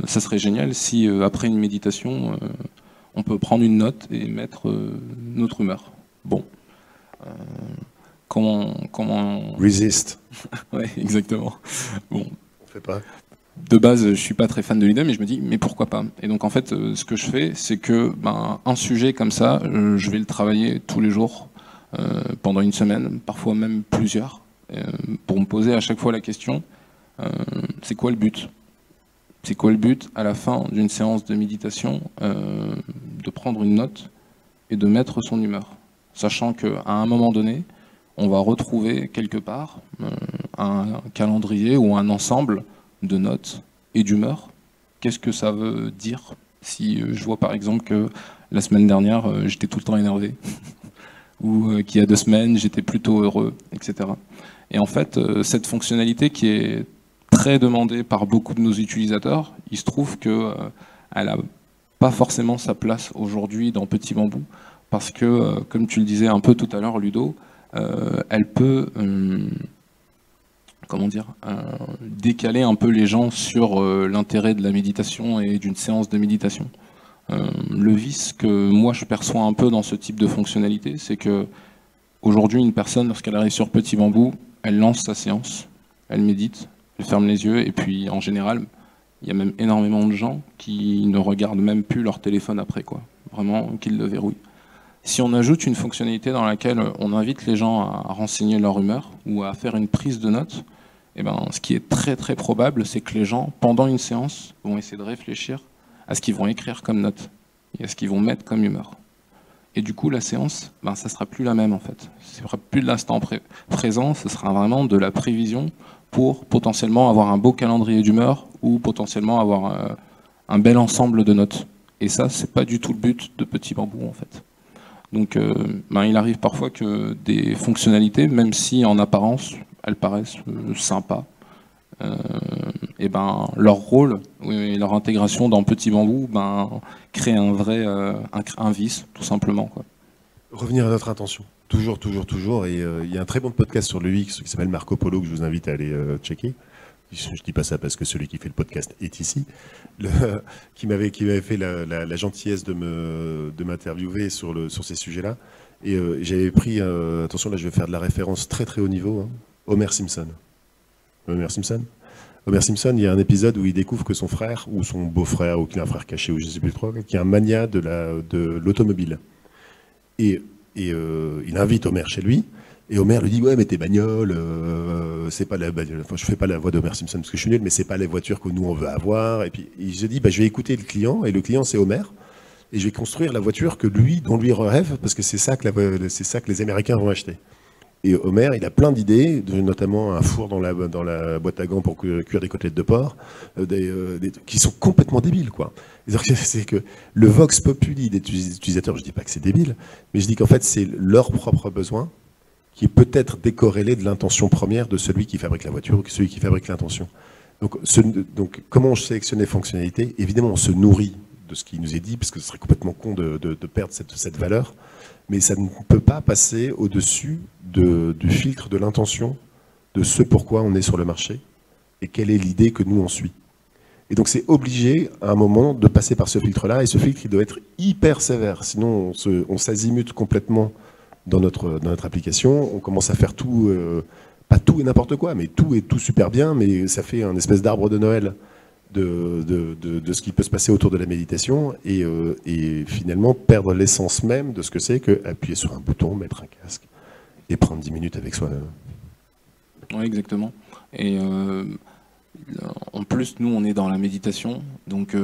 Ça serait génial si, après une méditation, on peut prendre une note et mettre notre humeur. Bon. Comment... Resist. Ouais, exactement. Bon. On fait pas. De base, je suis pas très fan de l'idée, mais je me dis, mais pourquoi pas? Et donc en fait, ce que je fais, c'est que ben, un sujet comme ça, je vais le travailler tous les jours, pendant une semaine, parfois même plusieurs, pour me poser à chaque fois la question, c'est quoi le but? C'est quoi le but à la fin d'une séance de méditation de prendre une note et de mettre son humeur? Sachant qu'à un moment donné, on va retrouver quelque part un calendrier ou un ensemble de notes et d'humeur. Qu'est-ce que ça veut dire? Si je vois par exemple que la semaine dernière, j'étais tout le temps énervé, ou qu'il y a 2 semaines, j'étais plutôt heureux, etc. Et en fait, cette fonctionnalité qui est très demandée par beaucoup de nos utilisateurs, il se trouve qu'elle n'a pas forcément sa place aujourd'hui dans Petit Bambou, parce que, comme tu le disais un peu tout à l'heure, Ludo, elle peut comment dire, décaler un peu les gens sur l'intérêt de la méditation et d'une séance de méditation. Le vice que moi je perçois un peu dans ce type de fonctionnalité, c'est que aujourd'hui une personne, lorsqu'elle arrive sur Petit Bambou, elle lance sa séance, elle médite, elle ferme les yeux, et puis en général, il y a même énormément de gens qui ne regardent même plus leur téléphone après, quoi. Vraiment, qu'ils le verrouillent. Si on ajoute une fonctionnalité dans laquelle on invite les gens à renseigner leur humeur ou à faire une prise de notes, eh ben, ce qui est très probable, c'est que les gens, pendant une séance, vont essayer de réfléchir à ce qu'ils vont écrire comme note et à ce qu'ils vont mettre comme humeur. Et du coup, la séance, ben, ça ne sera plus la même en fait. Ce ne sera plus de l'instant présent, ce sera vraiment de la prévision pour potentiellement avoir un beau calendrier d'humeur ou potentiellement avoir un bel ensemble de notes. Et ça, c'est pas du tout le but de Petit Bambou en fait. Donc ben, il arrive parfois que des fonctionnalités, même si en apparence elles paraissent sympas, et ben, leur rôle et leur intégration dans Petit Bambou ben, crée un vrai un vice, tout simplement, quoi. Revenir à notre intention. Toujours. Et il y a un très bon podcast sur l'UX qui s'appelle Marco Polo, que je vous invite à aller checker. Je ne dis pas ça parce que celui qui fait le podcast est ici, qui m'avait fait la gentillesse de m'interviewer sur ces sujets-là. Et j'avais pris, attention là je vais faire de la référence très haut niveau, hein, Homer Simpson, il y a un épisode où il découvre que son frère, ou son beau-frère, ou qu'il a un frère caché, ou je ne sais plus trop, qui est un mania de l'automobile. Et il invite Homer chez lui, et Homer lui dit « Ouais, mais tes bagnoles, c'est pas la bagnole. » Enfin, je fais pas la voix d'Homer Simpson parce que je suis nul, mais c'est pas les voitures que nous on veut avoir. Et puis il se dit bah, « Je vais écouter le client, et le client c'est Homer, et je vais construire la voiture que lui, dont lui rêve, parce que c'est ça que les Américains vont acheter. » Et Homer, il a plein d'idées, notamment un four dans la boîte à gants pour cuire des côtelettes de porc, qui sont complètement débiles, quoi. C'est que le vox populi des utilisateurs, je dis pas que c'est débile, mais je dis qu'en fait c'est leur propre besoin qui est peut-être décorrélé de l'intention première de celui qui fabrique la voiture ou de celui qui fabrique l'intention. Donc comment on sélectionne les fonctionnalités? Évidemment, on se nourrit de ce qui nous est dit, parce que ce serait complètement con de perdre cette valeur. Mais ça ne peut pas passer au-dessus du filtre de l'intention, de ce pourquoi on est sur le marché, et quelle est l'idée que nous on suit. Et donc c'est obligé, à un moment, de passer par ce filtre-là, et ce filtre il doit être hyper sévère, sinon on s'azimute complètement dans notre application, on commence à faire tout, pas tout et n'importe quoi, mais tout et tout super bien, mais ça fait un espèce d'arbre de Noël de ce qui peut se passer autour de la méditation et finalement perdre l'essence même de ce que c'est que appuyer sur un bouton, mettre un casque et prendre 10 minutes avec soi-même. Oui, exactement. Et en plus, nous, on est dans la méditation, donc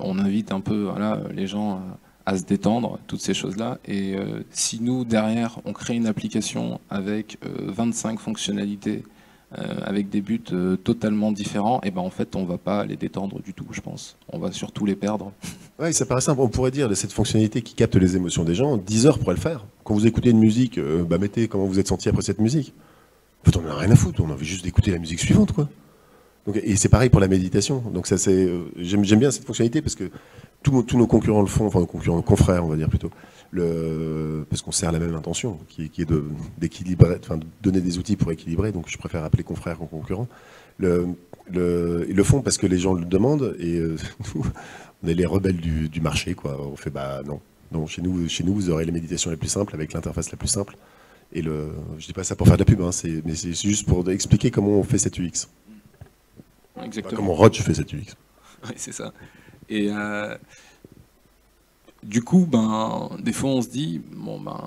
on invite un peu voilà, les gens à se détendre, toutes ces choses-là. Et si nous, derrière, on crée une application avec 25 fonctionnalités, avec des buts totalement différents, et ben en fait on va pas les détendre du tout, je pense. On va surtout les perdre. Oui, ça paraît simple. On pourrait dire cette fonctionnalité qui capte les émotions des gens, 10 heures pourrait le faire. Quand vous écoutez une musique, bah mettez comment vous êtes senti après cette musique. En fait, on n'en a rien à foutre, on a envie juste d'écouter la musique suivante, quoi. Donc, et c'est pareil pour la méditation. Donc ça, c'est j'aime bien cette fonctionnalité parce que tous nos concurrents le font, enfin nos confrères, on va dire plutôt. Parce qu'on sert la même intention, qui est d'équilibrer, enfin, de donner des outils pour équilibrer, donc je préfère appeler confrère qu'en concurrent. Ils le font parce que les gens le demandent, et nous, on est les rebelles du marché, quoi. On fait, bah non, chez nous, vous aurez les méditations les plus simples, avec l'interface la plus simple, et je dis pas ça pour faire de la pub, hein, mais c'est juste pour expliquer comment on fait cette UX. Exactement. Enfin, comment Roche fait cette UX. Oui, c'est ça. Et... Du coup, ben, des fois on se dit, bon ben,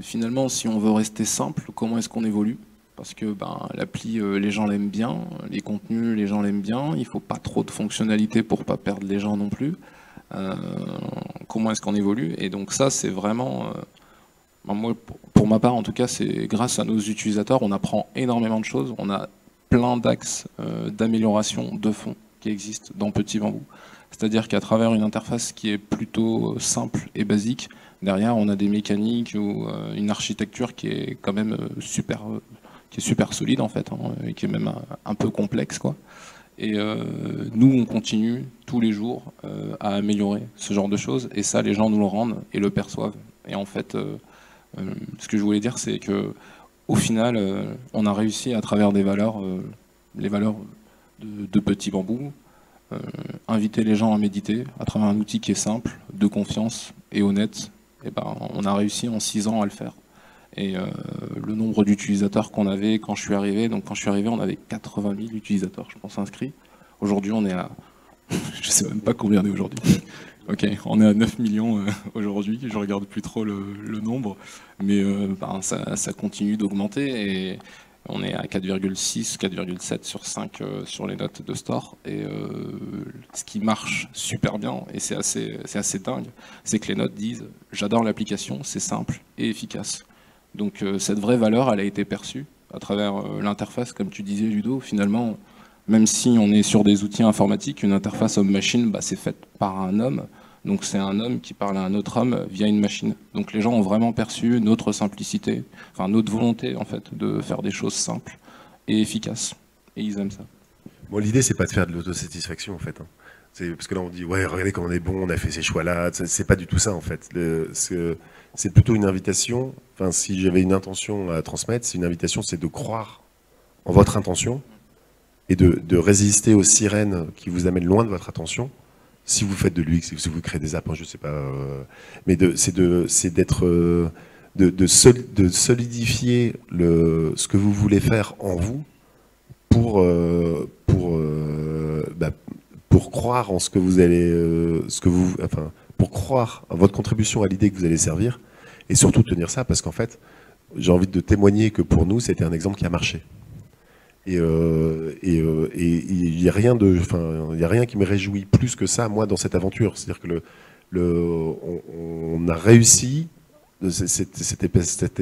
finalement si on veut rester simple, comment est-ce qu'on évolue? Parce que ben, l'appli, les gens l'aiment bien, les contenus, les gens l'aiment bien, il ne faut pas trop de fonctionnalités pour ne pas perdre les gens non plus. Comment est-ce qu'on évolue? Et donc ça c'est vraiment, ben, moi, pour ma part en tout cas, c'est grâce à nos utilisateurs, on apprend énormément de choses, on a plein d'axes d'amélioration de fond qui existent dans Petit Bambou. C'est-à-dire qu'à travers une interface qui est plutôt simple et basique, derrière on a des mécaniques ou une architecture qui est quand même super solide en fait, hein, et qui est même un peu complexe, quoi. Et nous on continue tous les jours à améliorer ce genre de choses, et ça les gens nous le rendent et le perçoivent. Et en fait Ce que je voulais dire, c'est que au final, on a réussi à travers des valeurs, les valeurs de Petit Bambou, inviter les gens à méditer à travers un outil qui est simple, de confiance et honnête. Et ben, on a réussi en 6 ans à le faire. Et le nombre d'utilisateurs qu'on avait quand je suis arrivé, donc quand je suis arrivé, on avait 80 000 utilisateurs, je pense, inscrits. Aujourd'hui, on est à... je sais même pas combien on est aujourd'hui. Ok, on est à 9 millions aujourd'hui, je regarde plus trop le nombre, mais ben, ça continue d'augmenter et on est à 4,6, 4,7 sur 5 sur les notes de store. Et ce qui marche super bien, et c'est assez dingue, c'est que les notes disent « j'adore l'application, c'est simple et efficace ». Donc cette vraie valeur, elle a été perçue à travers l'interface, comme tu disais Ludo, finalement... Même si on est sur des outils informatiques, une interface homme-machine, bah, c'est faite par un homme. Donc c'est un homme qui parle à un autre homme via une machine. Donc les gens ont vraiment perçu notre simplicité, enfin notre volonté en fait, de faire des choses simples et efficaces. Et ils aiment ça. Bon, l'idée, c'est pas de faire de l'autosatisfaction en fait. Hein. Parce que là on dit, ouais, regardez comment on est bon, on a fait ces choix-là. C'est pas du tout ça en fait. C'est plutôt une invitation. Enfin, si j'avais une intention à transmettre, c'est une invitation, c'est de croire en votre intention. Et de résister aux sirènes qui vous amènent loin de votre attention, si vous faites de l'UX, si vous créez des apps, je ne sais pas, mais c'est de solidifier ce que vous voulez faire en vous pour croire en ce que vous allez, enfin pour croire à votre contribution à l'idée que vous allez servir, et surtout tenir ça, parce qu'en fait, j'ai envie de témoigner que pour nous, c'était un exemple qui a marché. Et il n'y a rien de, enfin, y a rien qui me réjouit plus que ça, moi, dans cette aventure. C'est-à-dire que on a réussi cette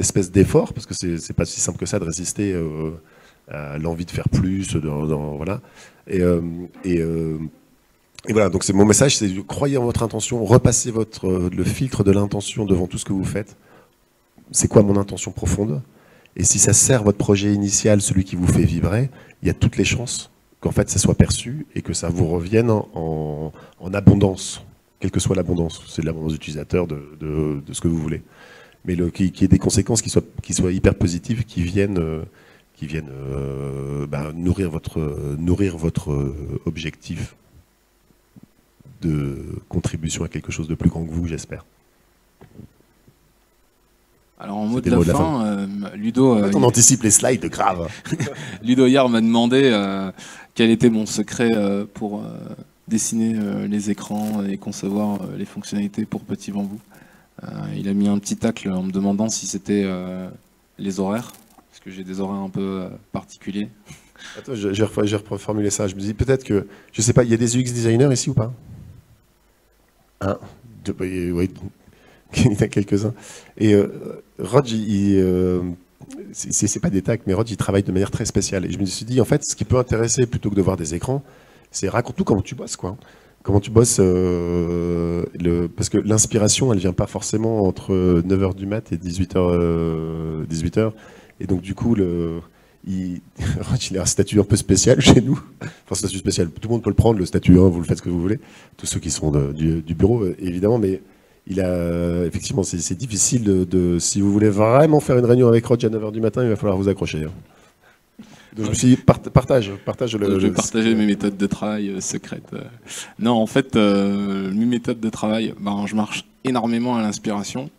espèce d'effort, parce que c'est pas si simple que ça de résister à l'envie de faire plus. Voilà. Et voilà. Donc c'est mon message, c'est croyez en votre intention, repassez le filtre de l'intention devant tout ce que vous faites. C'est quoi mon intention profonde ? Et si ça sert votre projet initial, celui qui vous fait vibrer, il y a toutes les chances qu'en fait ça soit perçu et que ça vous revienne en abondance, quelle que soit l'abondance. C'est de l'abondance utilisateur, de ce que vous voulez. Mais qu'il y ait des conséquences qui soient hyper positives, qui viennent nourrir votre objectif de contribution à quelque chose de plus grand que vous, j'espère. Alors en mot de la fin, Ludo... En fait, on anticipe les slides, grave. Ludo hier m'a demandé quel était mon secret pour dessiner les écrans et concevoir les fonctionnalités pour Petit Bambou. Il a mis un petit tacle en me demandant si c'était les horaires, parce que j'ai des horaires un peu particuliers. Attends, j'ai reformulé ça, je me dis peut-être que... Je sais pas, il y a des UX designers ici ou pas? Un, deux, oui, il y en a quelques-uns. Et... Roger, c'est pas des tacs, mais Roger, il travaille de manière très spéciale. Et je me suis dit, en fait, ce qui peut intéresser plutôt que de voir des écrans, c'est raconte-nous comment tu bosses, quoi. Comment tu bosses, parce que l'inspiration, elle vient pas forcément entre 9h du mat et 18h. Et donc, du coup, Roger, il a un statut un peu spécial chez nous. Enfin, statut spécial, tout le monde peut le prendre, le statut 1, vous le faites ce que vous voulez. Tous ceux qui sont du bureau, évidemment, mais... Effectivement, c'est difficile si vous voulez vraiment faire une réunion avec Roger à 9h du matin, il va falloir vous accrocher. Donc je me suis dit, partage le... Je vais partager mes méthodes de travail secrètes. Non, en fait, mes méthodes de travail, ben, je marche énormément à l'inspiration.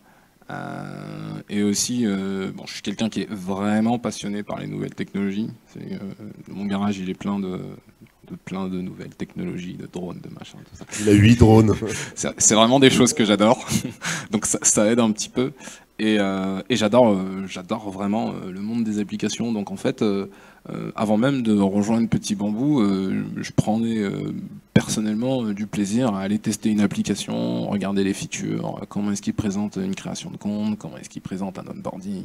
Et aussi, bon, je suis quelqu'un qui est vraiment passionné par les nouvelles technologies. Mon garage, il est plein de nouvelles technologies, de drones, de machin, tout ça. Il a 8 drones. C'est vraiment des choses que j'adore, donc ça aide un petit peu. Et j'adore vraiment le monde des applications. Donc en fait, avant même de rejoindre Petit Bambou, je prenais personnellement du plaisir à aller tester une application, regarder les features, comment est-ce qu'il présente une création de compte, comment est-ce qu'il présente un onboarding.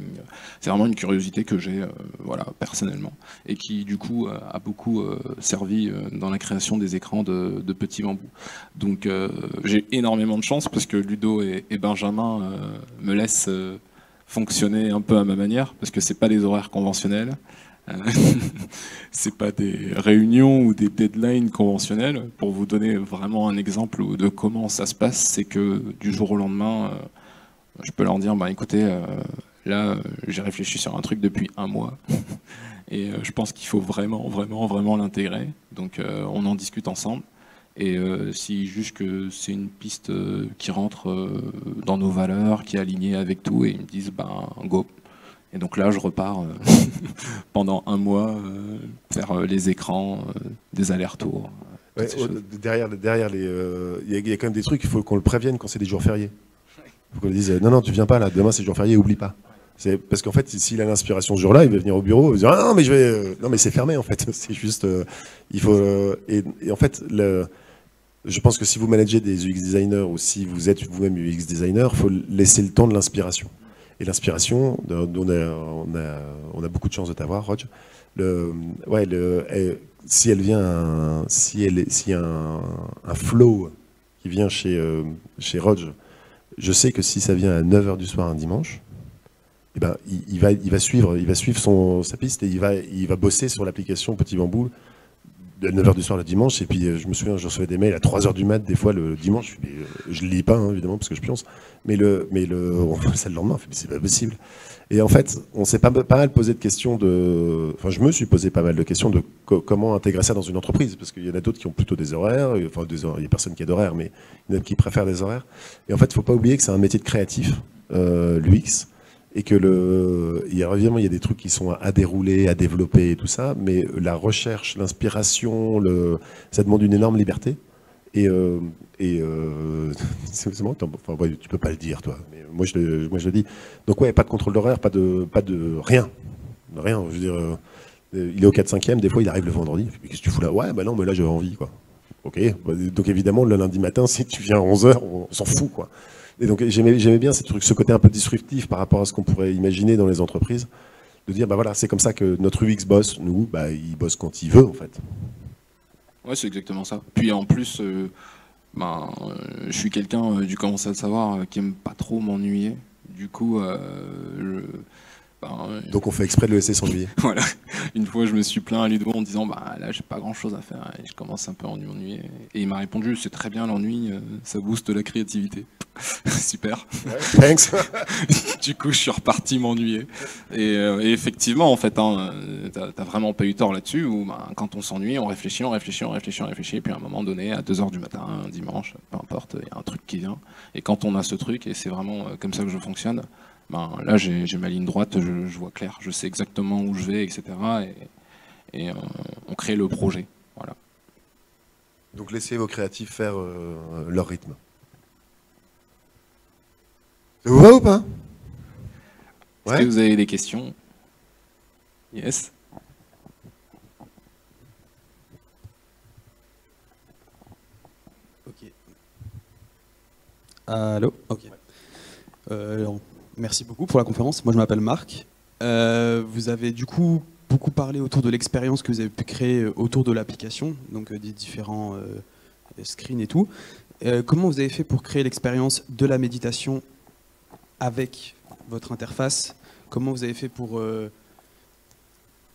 C'est vraiment une curiosité que j'ai voilà, personnellement et qui du coup a beaucoup servi dans la création des écrans de Petit Bambou. Donc j'ai énormément de chance parce que Ludo et Benjamin me laissent... fonctionner un peu à ma manière, parce que c'est pas des horaires conventionnels, c'est pas des réunions ou des deadlines conventionnels. Pour vous donner vraiment un exemple de comment ça se passe, c'est que du jour au lendemain, je peux leur dire, bah, écoutez, là, j'ai réfléchi sur un truc depuis un mois. Et je pense qu'il faut vraiment l'intégrer. Donc on en discute ensemble. Et s'ils jugent que c'est une piste qui rentre dans nos valeurs, qui est alignée avec tout, et ils me disent, ben, go. Et donc là, je repars pendant un mois faire les écrans, des allers-retours. Ouais, derrière les, y a quand même des trucs, il faut qu'on le prévienne quand c'est des jours fériés. Il faut qu'on dise, non, non, tu viens pas là, demain c'est jour férié, oublie pas. Parce qu'en fait, s'il a l'inspiration ce jour-là, il va venir au bureau, il va dire, ah non, mais je vais... Non, mais c'est fermé en fait, c'est juste... il faut... et en fait, le... je pense que si vous managez des UX designers ou si vous êtes vous-même UX designer, il faut laisser le temps de l'inspiration. Et l'inspiration, on a beaucoup de chance de t'avoir, Roger. Ouais, si elle vient, si un flow qui vient chez Roger, je sais que si ça vient à 9 h du soir un dimanche, eh ben, il va suivre sa piste et il va bosser sur l'application Petit Bambou à 9 h du soir le dimanche. Et puis je me souviens, je recevais des mails à 3 h du mat, des fois le dimanche, je lis pas hein, évidemment parce que je pionce, on fait ça le lendemain, c'est pas possible. Et en fait, on s'est pas mal posé de questions de... Enfin, je me suis posé pas mal de questions de comment intégrer ça dans une entreprise, parce qu'il y en a d'autres qui ont plutôt des horaires, enfin des horaires, il n'y a personne qui a d'horaire, mais il y en a qui préfèrent des horaires. Et en fait, il ne faut pas oublier que c'est un métier de créatif, l'UX, et que évidemment, il y a des trucs qui sont à dérouler, à développer et tout ça, mais la recherche, l'inspiration, ça demande une énorme liberté. Tu peux pas le dire, toi. Mais moi, je le dis. Donc, ouais, pas de contrôle d'horaire, pas de rien. Rien, je veux dire, il est au 4/5e, des fois, il arrive le vendredi. Qu'est-ce que tu fous là? Ouais, bah non, mais là, j'avais envie, quoi. Ok, bah, donc évidemment, le lundi matin, si tu viens à 11 h, on s'en fout, quoi. Et donc, j'aimais bien ce côté un peu disruptif par rapport à ce qu'on pourrait imaginer dans les entreprises, de dire, bah voilà, c'est comme ça que notre UX bosse, nous, bah, il bosse quand il veut, en fait. Ouais, c'est exactement ça. Puis en plus, je suis quelqu'un, du commencer à le savoir, qui aime pas trop m'ennuyer. Du coup, donc on fait exprès de le laisser s'ennuyer. Voilà. Une fois, je me suis plaint à Ludo en disant, bah là, j'ai pas grand chose à faire et je commence un peu à m'ennuyer. Et il m'a répondu, c'est très bien l'ennui, ça booste la créativité. Super. Ouais, thanks. Du coup, je suis reparti m'ennuyer. Et effectivement, en fait, hein, t'as vraiment pas eu tort là-dessus, où bah, quand on s'ennuie, on réfléchit, et puis à un moment donné, à 2 h du matin, un dimanche, peu importe, il y a un truc qui vient. Et quand on a ce truc, et c'est vraiment comme ça que je fonctionne, ben, là j'ai ma ligne droite, je vois clair, je sais exactement où je vais, etc. Et on crée le projet. Voilà. Donc laissez vos créatifs faire leur rythme. Ça vous va ou pas? Ouais. Est-ce que vous avez des questions? Yes. Ok. Allô? Ok. Merci beaucoup pour la conférence. Moi, je m'appelle Marc. Vous avez du coup beaucoup parlé autour de l'expérience que vous avez pu créer autour de l'application, donc des différents screens et tout. Comment vous avez fait pour créer l'expérience de la méditation avec votre interface? Comment vous avez fait pour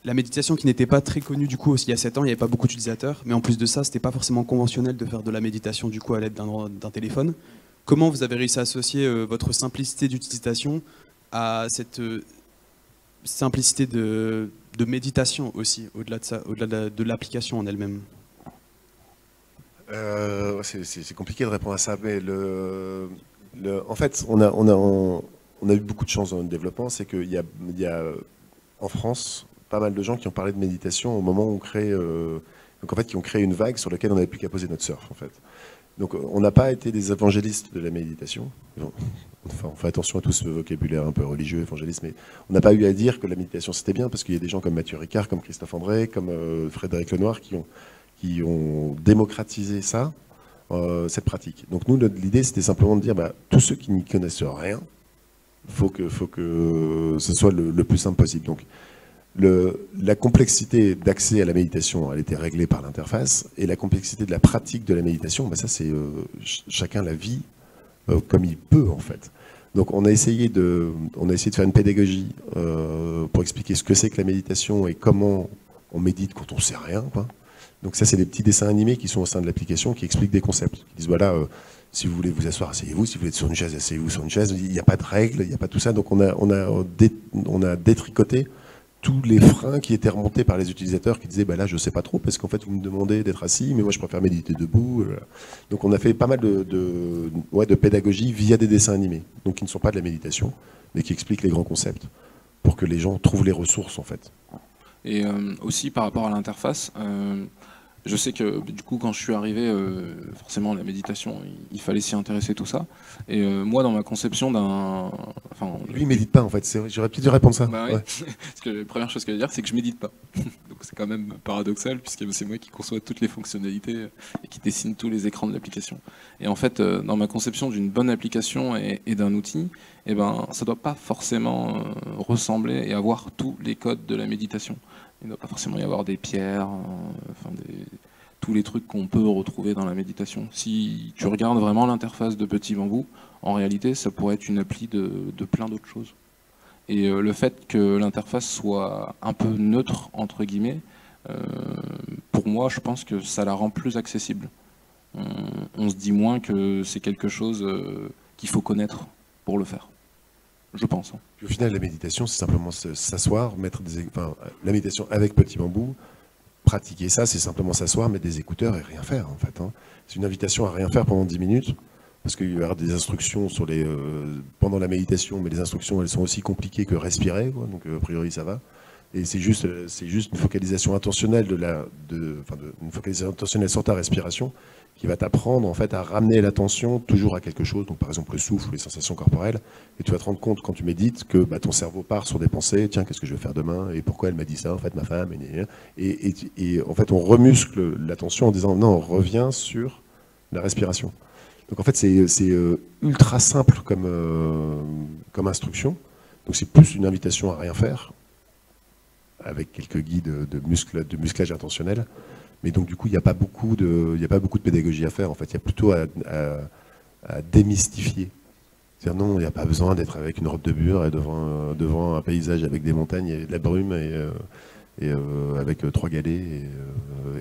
la méditation qui n'était pas très connue du coup, il y a 7 ans, il n'y avait pas beaucoup d'utilisateurs, mais en plus de ça, c'était pas forcément conventionnel de faire de la méditation du coup à l'aide d'un téléphone. Comment vous avez réussi à associer votre simplicité d'utilisation à cette simplicité de méditation aussi, au-delà de ça, au-delà de l'application en elle-même? C'est compliqué de répondre à ça, mais en fait, on a eu beaucoup de chance dans notre développement, c'est qu'il y a en France pas mal de gens qui ont parlé de méditation au moment où on crée, donc en fait, qui ont créé une vague sur laquelle on n'avait plus qu'à poser notre surf en fait. Donc on n'a pas été des évangélistes de la méditation, enfin, on fait attention à tout ce vocabulaire un peu religieux, évangéliste, mais on n'a pas eu à dire que la méditation c'était bien, parce qu'il y a des gens comme Matthieu Ricard, comme Christophe André, comme Frédéric Lenoir qui ont démocratisé ça, cette pratique. Donc nous, l'idée c'était simplement de dire, bah, tous ceux qui n'y connaissent rien, il faut que ce soit le plus simple possible. Donc, la complexité d'accès à la méditation, elle était réglée par l'interface, et la complexité de la pratique de la méditation, ben ça c'est chacun la vit comme il peut en fait. Donc on a essayé de faire une pédagogie pour expliquer ce que c'est que la méditation et comment on médite quand on sait rien, quoi. Donc ça, c'est des petits dessins animés qui sont au sein de l'application, qui expliquent des concepts. Ils disent, voilà, si vous voulez vous asseoir, asseyez-vous. Si vous voulez être sur une chaise, asseyez-vous sur une chaise. Il n'y a pas de règles, il n'y a pas tout ça. Donc on a détricoté tous les freins qui étaient remontés par les utilisateurs qui disaient, bah là, je ne sais pas trop, parce qu'en fait, vous me demandez d'être assis, mais moi, je préfère méditer debout. Donc on a fait pas mal de pédagogie via des dessins animés, donc qui ne sont pas de la méditation, mais qui expliquent les grands concepts, pour que les gens trouvent les ressources, en fait. Et aussi, par rapport à l'interface, je sais que du coup quand je suis arrivé, forcément la méditation, il fallait s'y intéresser, tout ça. Et moi dans ma conception d'un... Enfin, lui il médite pas en fait, j'aurais peut-être dû répondre ça. Bah, ouais. Ouais. Parce que la première chose que je veux dire c'est que je médite pas. Donc c'est quand même paradoxal puisque c'est moi qui conçois toutes les fonctionnalités et qui dessine tous les écrans de l'application. Et en fait dans ma conception d'une bonne application et d'un outil, eh ben, ça doit pas forcément ressembler et avoir tous les codes de la méditation. Il ne doit pas forcément y avoir des pierres, enfin tous les trucs qu'on peut retrouver dans la méditation. Si tu regardes vraiment l'interface de Petit Bambou, en réalité, ça pourrait être une appli de plein d'autres choses. Et le fait que l'interface soit un peu neutre, entre guillemets, pour moi, je pense que ça la rend plus accessible. On se dit moins que c'est quelque chose qu'il faut connaître pour le faire. Je pense. Au final, la méditation, c'est simplement s'asseoir, mettre des... Enfin, la méditation avec Petit Bambou, pratiquer ça, c'est simplement s'asseoir, mettre des écouteurs et rien faire, en fait. Hein. C'est une invitation à rien faire pendant 10 minutes, parce qu'il y aura des instructions sur les, pendant la méditation, mais les instructions, elles sont aussi compliquées que respirer, quoi, donc a priori, ça va. Et c'est juste une focalisation intentionnelle une focalisation intentionnelle sur ta respiration, qui va t'apprendre en fait à ramener l'attention toujours à quelque chose, donc par exemple le souffle ou les sensations corporelles, et tu vas te rendre compte quand tu médites que bah, ton cerveau part sur des pensées, tiens qu'est-ce que je vais faire demain, et pourquoi elle m'a dit ça en fait ma femme, et en fait on remuscle l'attention en disant non on revient sur la respiration. Donc en fait c'est ultra simple comme instruction, donc c'est plus une invitation à rien faire, avec quelques guides de musclage intentionnel. Mais donc du coup, il n'y a pas beaucoup de pédagogie à faire, en fait. Il y a plutôt à démystifier. C'est-à-dire non, il n'y a pas besoin d'être avec une robe de bure et devant un paysage avec des montagnes et de la brume et avec 3 galets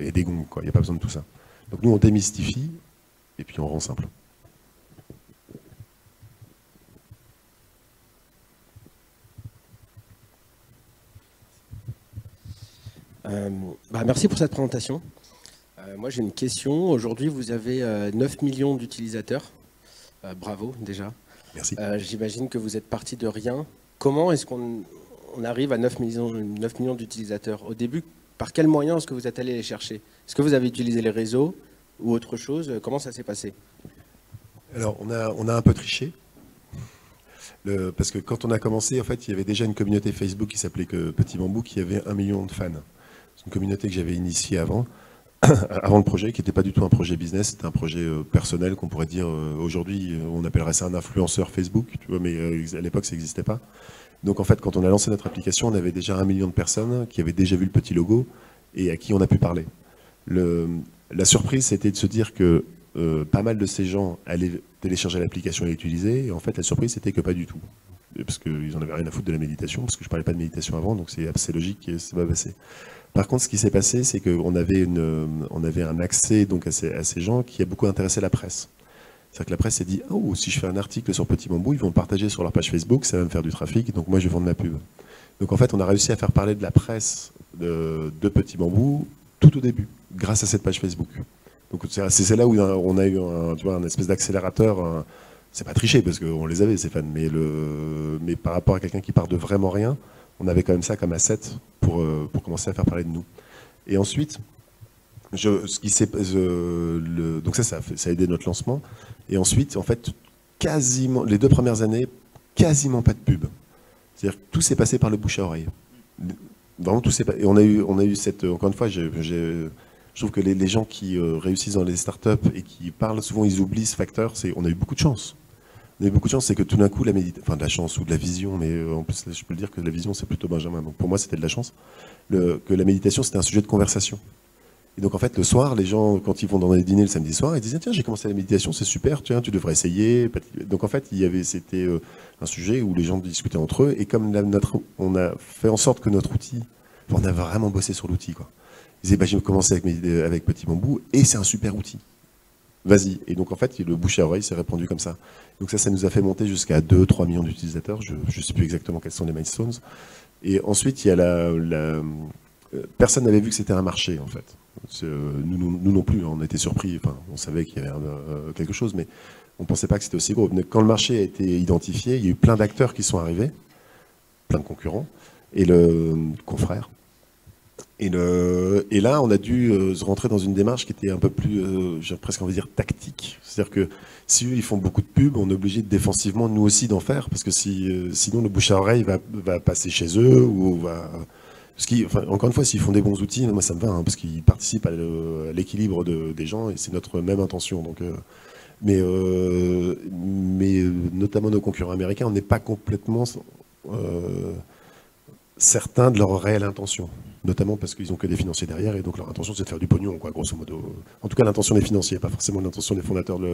et des gongs, quoi. Il n'y a pas besoin de tout ça. Donc nous, on démystifie et puis on rend simple. Merci pour cette présentation. Moi j'ai une question. Aujourd'hui vous avez 9 millions d'utilisateurs. Bravo déjà. Merci. J'imagine que vous êtes parti de rien. Comment est-ce qu'on arrive à 9 millions d'utilisateurs? Au début, par quels moyens est-ce que vous êtes allé les chercher? Est-ce que vous avez utilisé les réseaux ou autre chose? Comment ça s'est passé? Alors on a un peu triché. Parce que quand on a commencé, en fait, il y avait déjà une communauté Facebook qui s'appelait Petit Bambou qui avait 1 million de fans. C'est une communauté que j'avais initiée avant le projet, qui n'était pas du tout un projet business, c'était un projet personnel qu'on pourrait dire aujourd'hui, on appellerait ça un influenceur Facebook, tu vois, mais à l'époque ça n'existait pas. Donc en fait, quand on a lancé notre application, on avait déjà 1 million de personnes qui avaient déjà vu le petit logo et à qui on a pu parler. La surprise, c'était de se dire que pas mal de ces gens allaient télécharger l'application et l'utiliser, et en fait la surprise c'était que pas du tout. Parce qu'ils n'en avaient rien à foutre de la méditation, parce que je ne parlais pas de méditation avant, donc c'est assez logique et ça va passer. Par contre, ce qui s'est passé, c'est qu'on avait, un accès donc, à ces gens qui a beaucoup intéressé la presse. C'est-à-dire que la presse s'est dit « Oh, si je fais un article sur Petit Bambou, ils vont le partager sur leur page Facebook, ça va me faire du trafic, donc moi je vais vendre ma pub. » Donc en fait, on a réussi à faire parler de la presse de Petit Bambou tout au début, grâce à cette page Facebook. Donc c'est celle-là où on a eu un espèce d'accélérateur. C'est pas triché parce qu'on les avait ces fans, mais par rapport à quelqu'un qui part de vraiment rien, on avait quand même ça comme asset pour commencer à faire parler de nous. Et ensuite, donc ça a aidé notre lancement. Et ensuite, en fait, quasiment les 2 premières années, quasiment pas de pub. C'est-à-dire que tout s'est passé par le bouche à oreille. Vraiment tout s'est passé. Et on a eu cette, encore une fois, je trouve que les gens qui réussissent dans les startups et qui parlent, souvent ils oublient ce facteur, c'est on a eu beaucoup de chance. On a eu beaucoup de chance, c'est que tout d'un coup, de la chance ou de la vision, mais en plus je peux le dire que la vision c'est plutôt Benjamin, donc pour moi c'était de la chance, que la méditation c'était un sujet de conversation. Et donc en fait le soir, les gens quand ils vont dans les dîners le samedi soir, ils disent tiens j'ai commencé la méditation, c'est super, tiens, tu devrais essayer. Donc en fait c'était un sujet où les gens discutaient entre eux, et comme on a fait en sorte que notre outil Bon, on a vraiment bossé sur l'outil, quoi. Ils disaient, bah, j'ai commencé avec Petit Bambou, et c'est un super outil. Vas-y. Et donc, en fait, le bouche à oreille s'est répandu comme ça. Donc ça, ça nous a fait monter jusqu'à 2-3 millions d'utilisateurs. Je ne sais plus exactement quels sont les milestones. Et ensuite, il y a personne n'avait vu que c'était un marché, en fait. Nous non plus, on était surpris. Enfin, on savait qu'il y avait quelque chose, mais on ne pensait pas que c'était aussi gros. Quand le marché a été identifié, il y a eu plein d'acteurs qui sont arrivés, plein de concurrents, et le confrère. Et là, on a dû se rentrer dans une démarche qui était un peu plus, j'ai presque envie de dire, tactique. C'est-à-dire que si eux, ils font beaucoup de pubs, on est obligé défensivement, nous aussi, d'en faire, parce que sinon, le bouche à oreille va passer chez eux, ou va... Enfin, encore une fois, s'ils font des bons outils, moi ça me va, hein, parce qu'ils participent à l'équilibre des gens, et c'est notre même intention. Donc, mais notamment nos concurrents américains, on n'est pas complètement certains de leur réelle intention, notamment parce qu'ils n'ont que des financiers derrière, et donc leur intention c'est de faire du pognon, quoi, grosso modo. En tout cas, l'intention des financiers, pas forcément l'intention des fondateurs. Je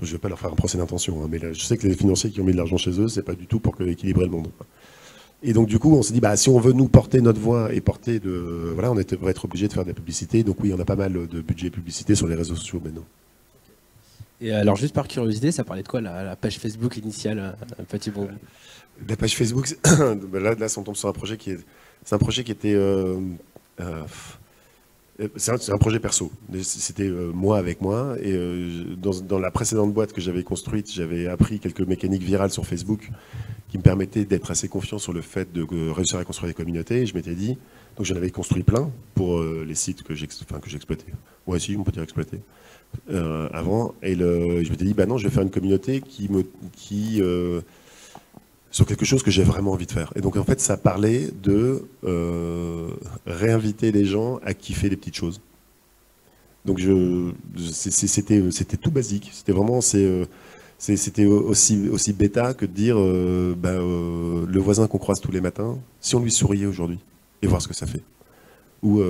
ne vais pas leur faire un procès d'intention, hein, mais là, je sais que les financiers qui ont mis de l'argent chez eux, c'est pas du tout pour équilibrer le monde. Et donc, du coup, on s'est dit, bah, si on veut nous porter notre voix et porter de... Voilà, on va être obligé de faire de la publicité. Donc oui, on a pas mal de budget publicité sur les réseaux sociaux maintenant. Et alors, juste par curiosité, ça parlait de quoi, la page Facebook initiale, Petit Bambou? La page Facebook, là, on tombe sur un projet qui est... C'est un projet qui était... C'est un projet perso. C'était moi avec moi. Et dans la précédente boîte que j'avais construite, j'avais appris quelques mécaniques virales sur Facebook qui me permettaient d'être assez confiant sur le fait de réussir à construire des communautés. Et je m'étais dit, donc j'en avais construit plein pour les sites que j'exploitais. Ouais, si, on peut dire exploiter. Avant. Et je m'étais dit, bah non, je vais faire une communauté sur quelque chose que j'ai vraiment envie de faire. Et donc en fait, ça parlait de réinviter les gens à kiffer les petites choses. Donc c'était tout basique. C'était vraiment, c'était aussi bêta que de dire le voisin qu'on croise tous les matins, si on lui souriait aujourd'hui, et voir ce que ça fait. Ou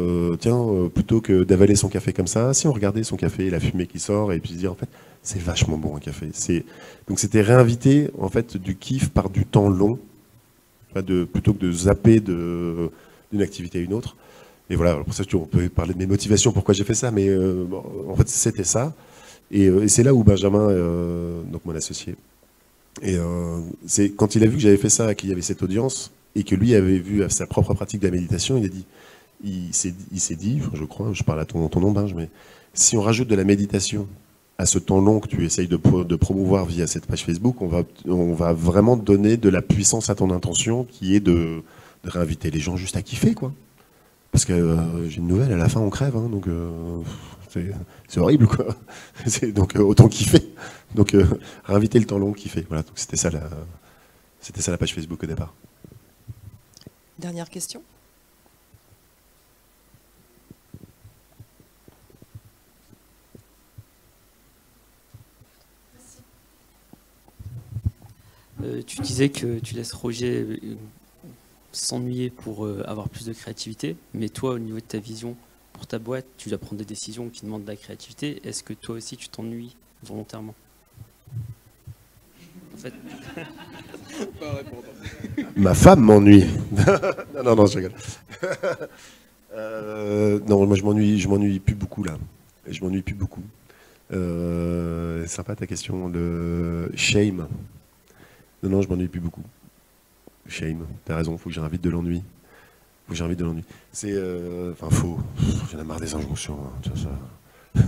plutôt que d'avaler son café comme ça, si on regardait son café, la fumée qui sort, et puis se dire en fait, c'est vachement bon un café. Donc c'était réinviter en fait du kiff par du temps long, plutôt que de zapper d'une activité à une autre. Et voilà, pour ça on peut parler de mes motivations, pourquoi j'ai fait ça, mais en fait c'était ça. Et c'est là où Benjamin, donc mon associé, c'est quand il a vu que j'avais fait ça, qu'il y avait cette audience, et que lui avait vu sa propre pratique de la méditation, il s'est dit, je crois, je parle à ton nom, Benj, mais si on rajoute de la méditation à ce temps long que tu essayes de promouvoir via cette page Facebook, on va vraiment donner de la puissance à ton intention qui est de réinviter les gens juste à kiffer, quoi. Parce que j'ai une nouvelle, à la fin on crève, hein, donc c'est horrible, quoi. Donc autant kiffer. Donc réinviter le temps long, kiffer. Voilà, donc c'était ça la page Facebook au départ. Dernière question. Tu disais que tu laisses Roger s'ennuyer pour avoir plus de créativité, mais toi, au niveau de ta vision pour ta boîte, tu dois prendre des décisions qui demandent de la créativité. Est-ce que toi aussi, tu t'ennuies volontairement? En fait... Ma femme m'ennuie. non, je rigole. Non, moi, je m'ennuie plus beaucoup, là. Je m'ennuie plus beaucoup. Sympa ta question, le shame. Non, je m'ennuie plus beaucoup. Shame, t'as raison, faut que j'ai envie de l'ennui. Faut que j'ai envie de l'ennui. C'est... Enfin, faux. J'en ai marre des injonctions. Hein, ça.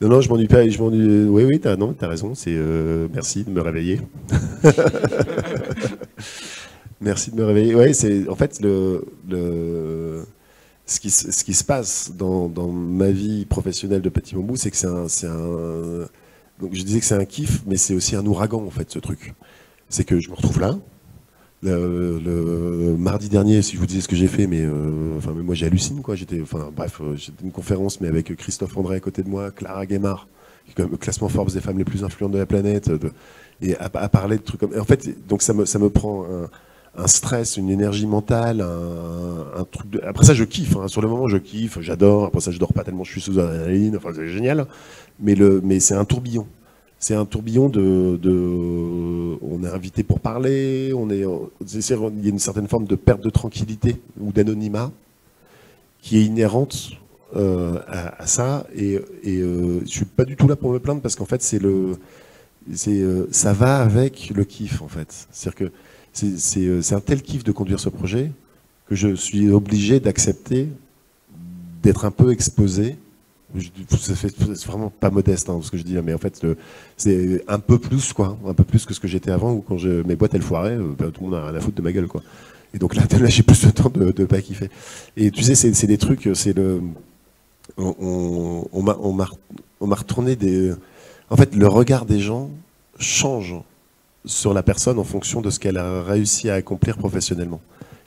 non, je m'ennuie pas. Je m'ennuie... Oui, t'as raison. C'est... Merci de me réveiller. Merci de me réveiller. Ouais, c'est... En fait, ce qui se passe dans ma vie professionnelle de Petit Bambou, c'est que c'est un... Donc je disais que c'est un kiff, mais c'est aussi un ouragan, en fait, ce truc. C'est que je me retrouve là. Le mardi dernier, si je vous disais ce que j'ai fait, mais moi j'hallucine, quoi. J'étais une conférence, mais avec Christophe André à côté de moi, Clara Guémard, qui est quand même le classement Forbes des femmes les plus influentes de la planète, et à parler de trucs comme... Et en fait, donc ça me prend un stress, une énergie mentale, un truc... De... Après ça, je kiffe. Hein. Sur le moment, je kiffe, j'adore. Après ça, je dors pas tellement je suis sous adrénaline. Enfin, c'est génial. Mais c'est un tourbillon. c'est un tourbillon de... On est invité pour parler, on est, il y a une certaine forme de perte de tranquillité ou d'anonymat qui est inhérente à ça. Et je suis pas du tout là pour me plaindre parce qu'en fait, c'est le... ça va avec le kiff en fait. C'est-à-dire que c'est un tel kiff de conduire ce projet que je suis obligé d'accepter d'être un peu exposé. C'est vraiment pas modeste hein, ce que je dis, mais en fait c'est un peu plus quoi, un peu plus que ce que j'étais avant où quand mes boîtes elles foiraient, ben, tout le monde a rien à foutre de ma gueule quoi. Et donc là j'ai plus le temps de pas kiffer. Et tu sais c'est des trucs, c'est le, on m'a retourné des... En fait, le regard des gens change sur la personne en fonction de ce qu'elle a réussi à accomplir professionnellement.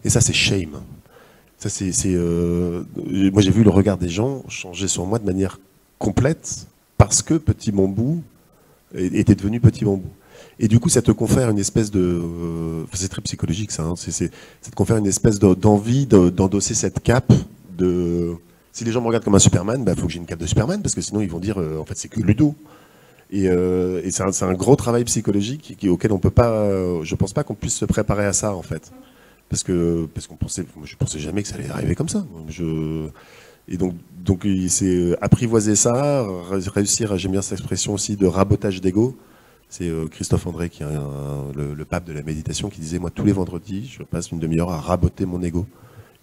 Et ça, c'est shame. Ça, moi, j'ai vu le regard des gens changer sur moi de manière complète parce que Petit Bambou était devenu Petit Bambou. Et du coup, ça te confère une espèce de... c'est très psychologique, ça. Hein, ça te confère une espèce d'envie d'endosser cette cape de... Si les gens me regardent comme un Superman, bah, faut que j'ai une cape de Superman parce que sinon, ils vont dire, en fait, c'est que Ludo. Et c'est un gros travail psychologique auquel on peut pas, je pense pas qu'on puisse se préparer à ça en fait, parce qu'on pensait, moi, je pensais jamais que ça allait arriver comme ça. Et donc c'est apprivoiser ça, réussir, j'aime bien cette expression aussi de rabotage d'ego. C'est Christophe André qui est le pape de la méditation qui disait moi tous les vendredis je passe une demi-heure à raboter mon ego.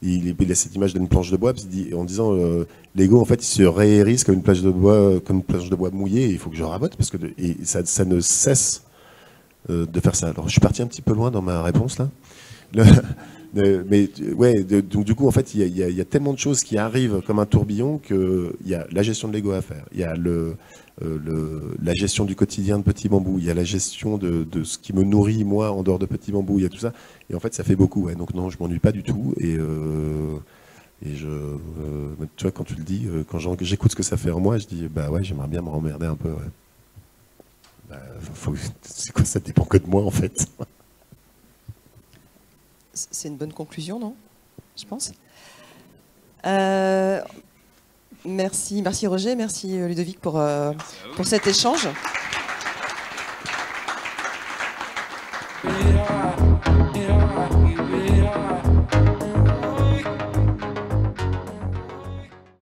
Il a cette image d'une planche de bois en disant l'ego en fait il se réhérisse comme une planche de bois mouillée et il faut que je rabote parce que ça ne cesse de faire ça. Alors je suis parti un petit peu loin dans ma réponse là. Mais ouais, donc du coup en fait il y a tellement de choses qui arrivent comme un tourbillon que il y a la gestion de l'ego à faire, il y a la gestion du quotidien de Petit Bambou, il y a la gestion de ce qui me nourrit moi en dehors de Petit Bambou, il y a tout ça et en fait ça fait beaucoup ouais. Donc non je m'ennuie pas du tout et tu vois quand tu le dis, quand j'écoute ce que ça fait en moi je dis bah ouais j'aimerais bien me remmerder un peu ouais. Bah, c'est quoi, ça dépend que de moi en fait. C'est une bonne conclusion non je pense. Merci Roger, merci Ludovic pour cet échange.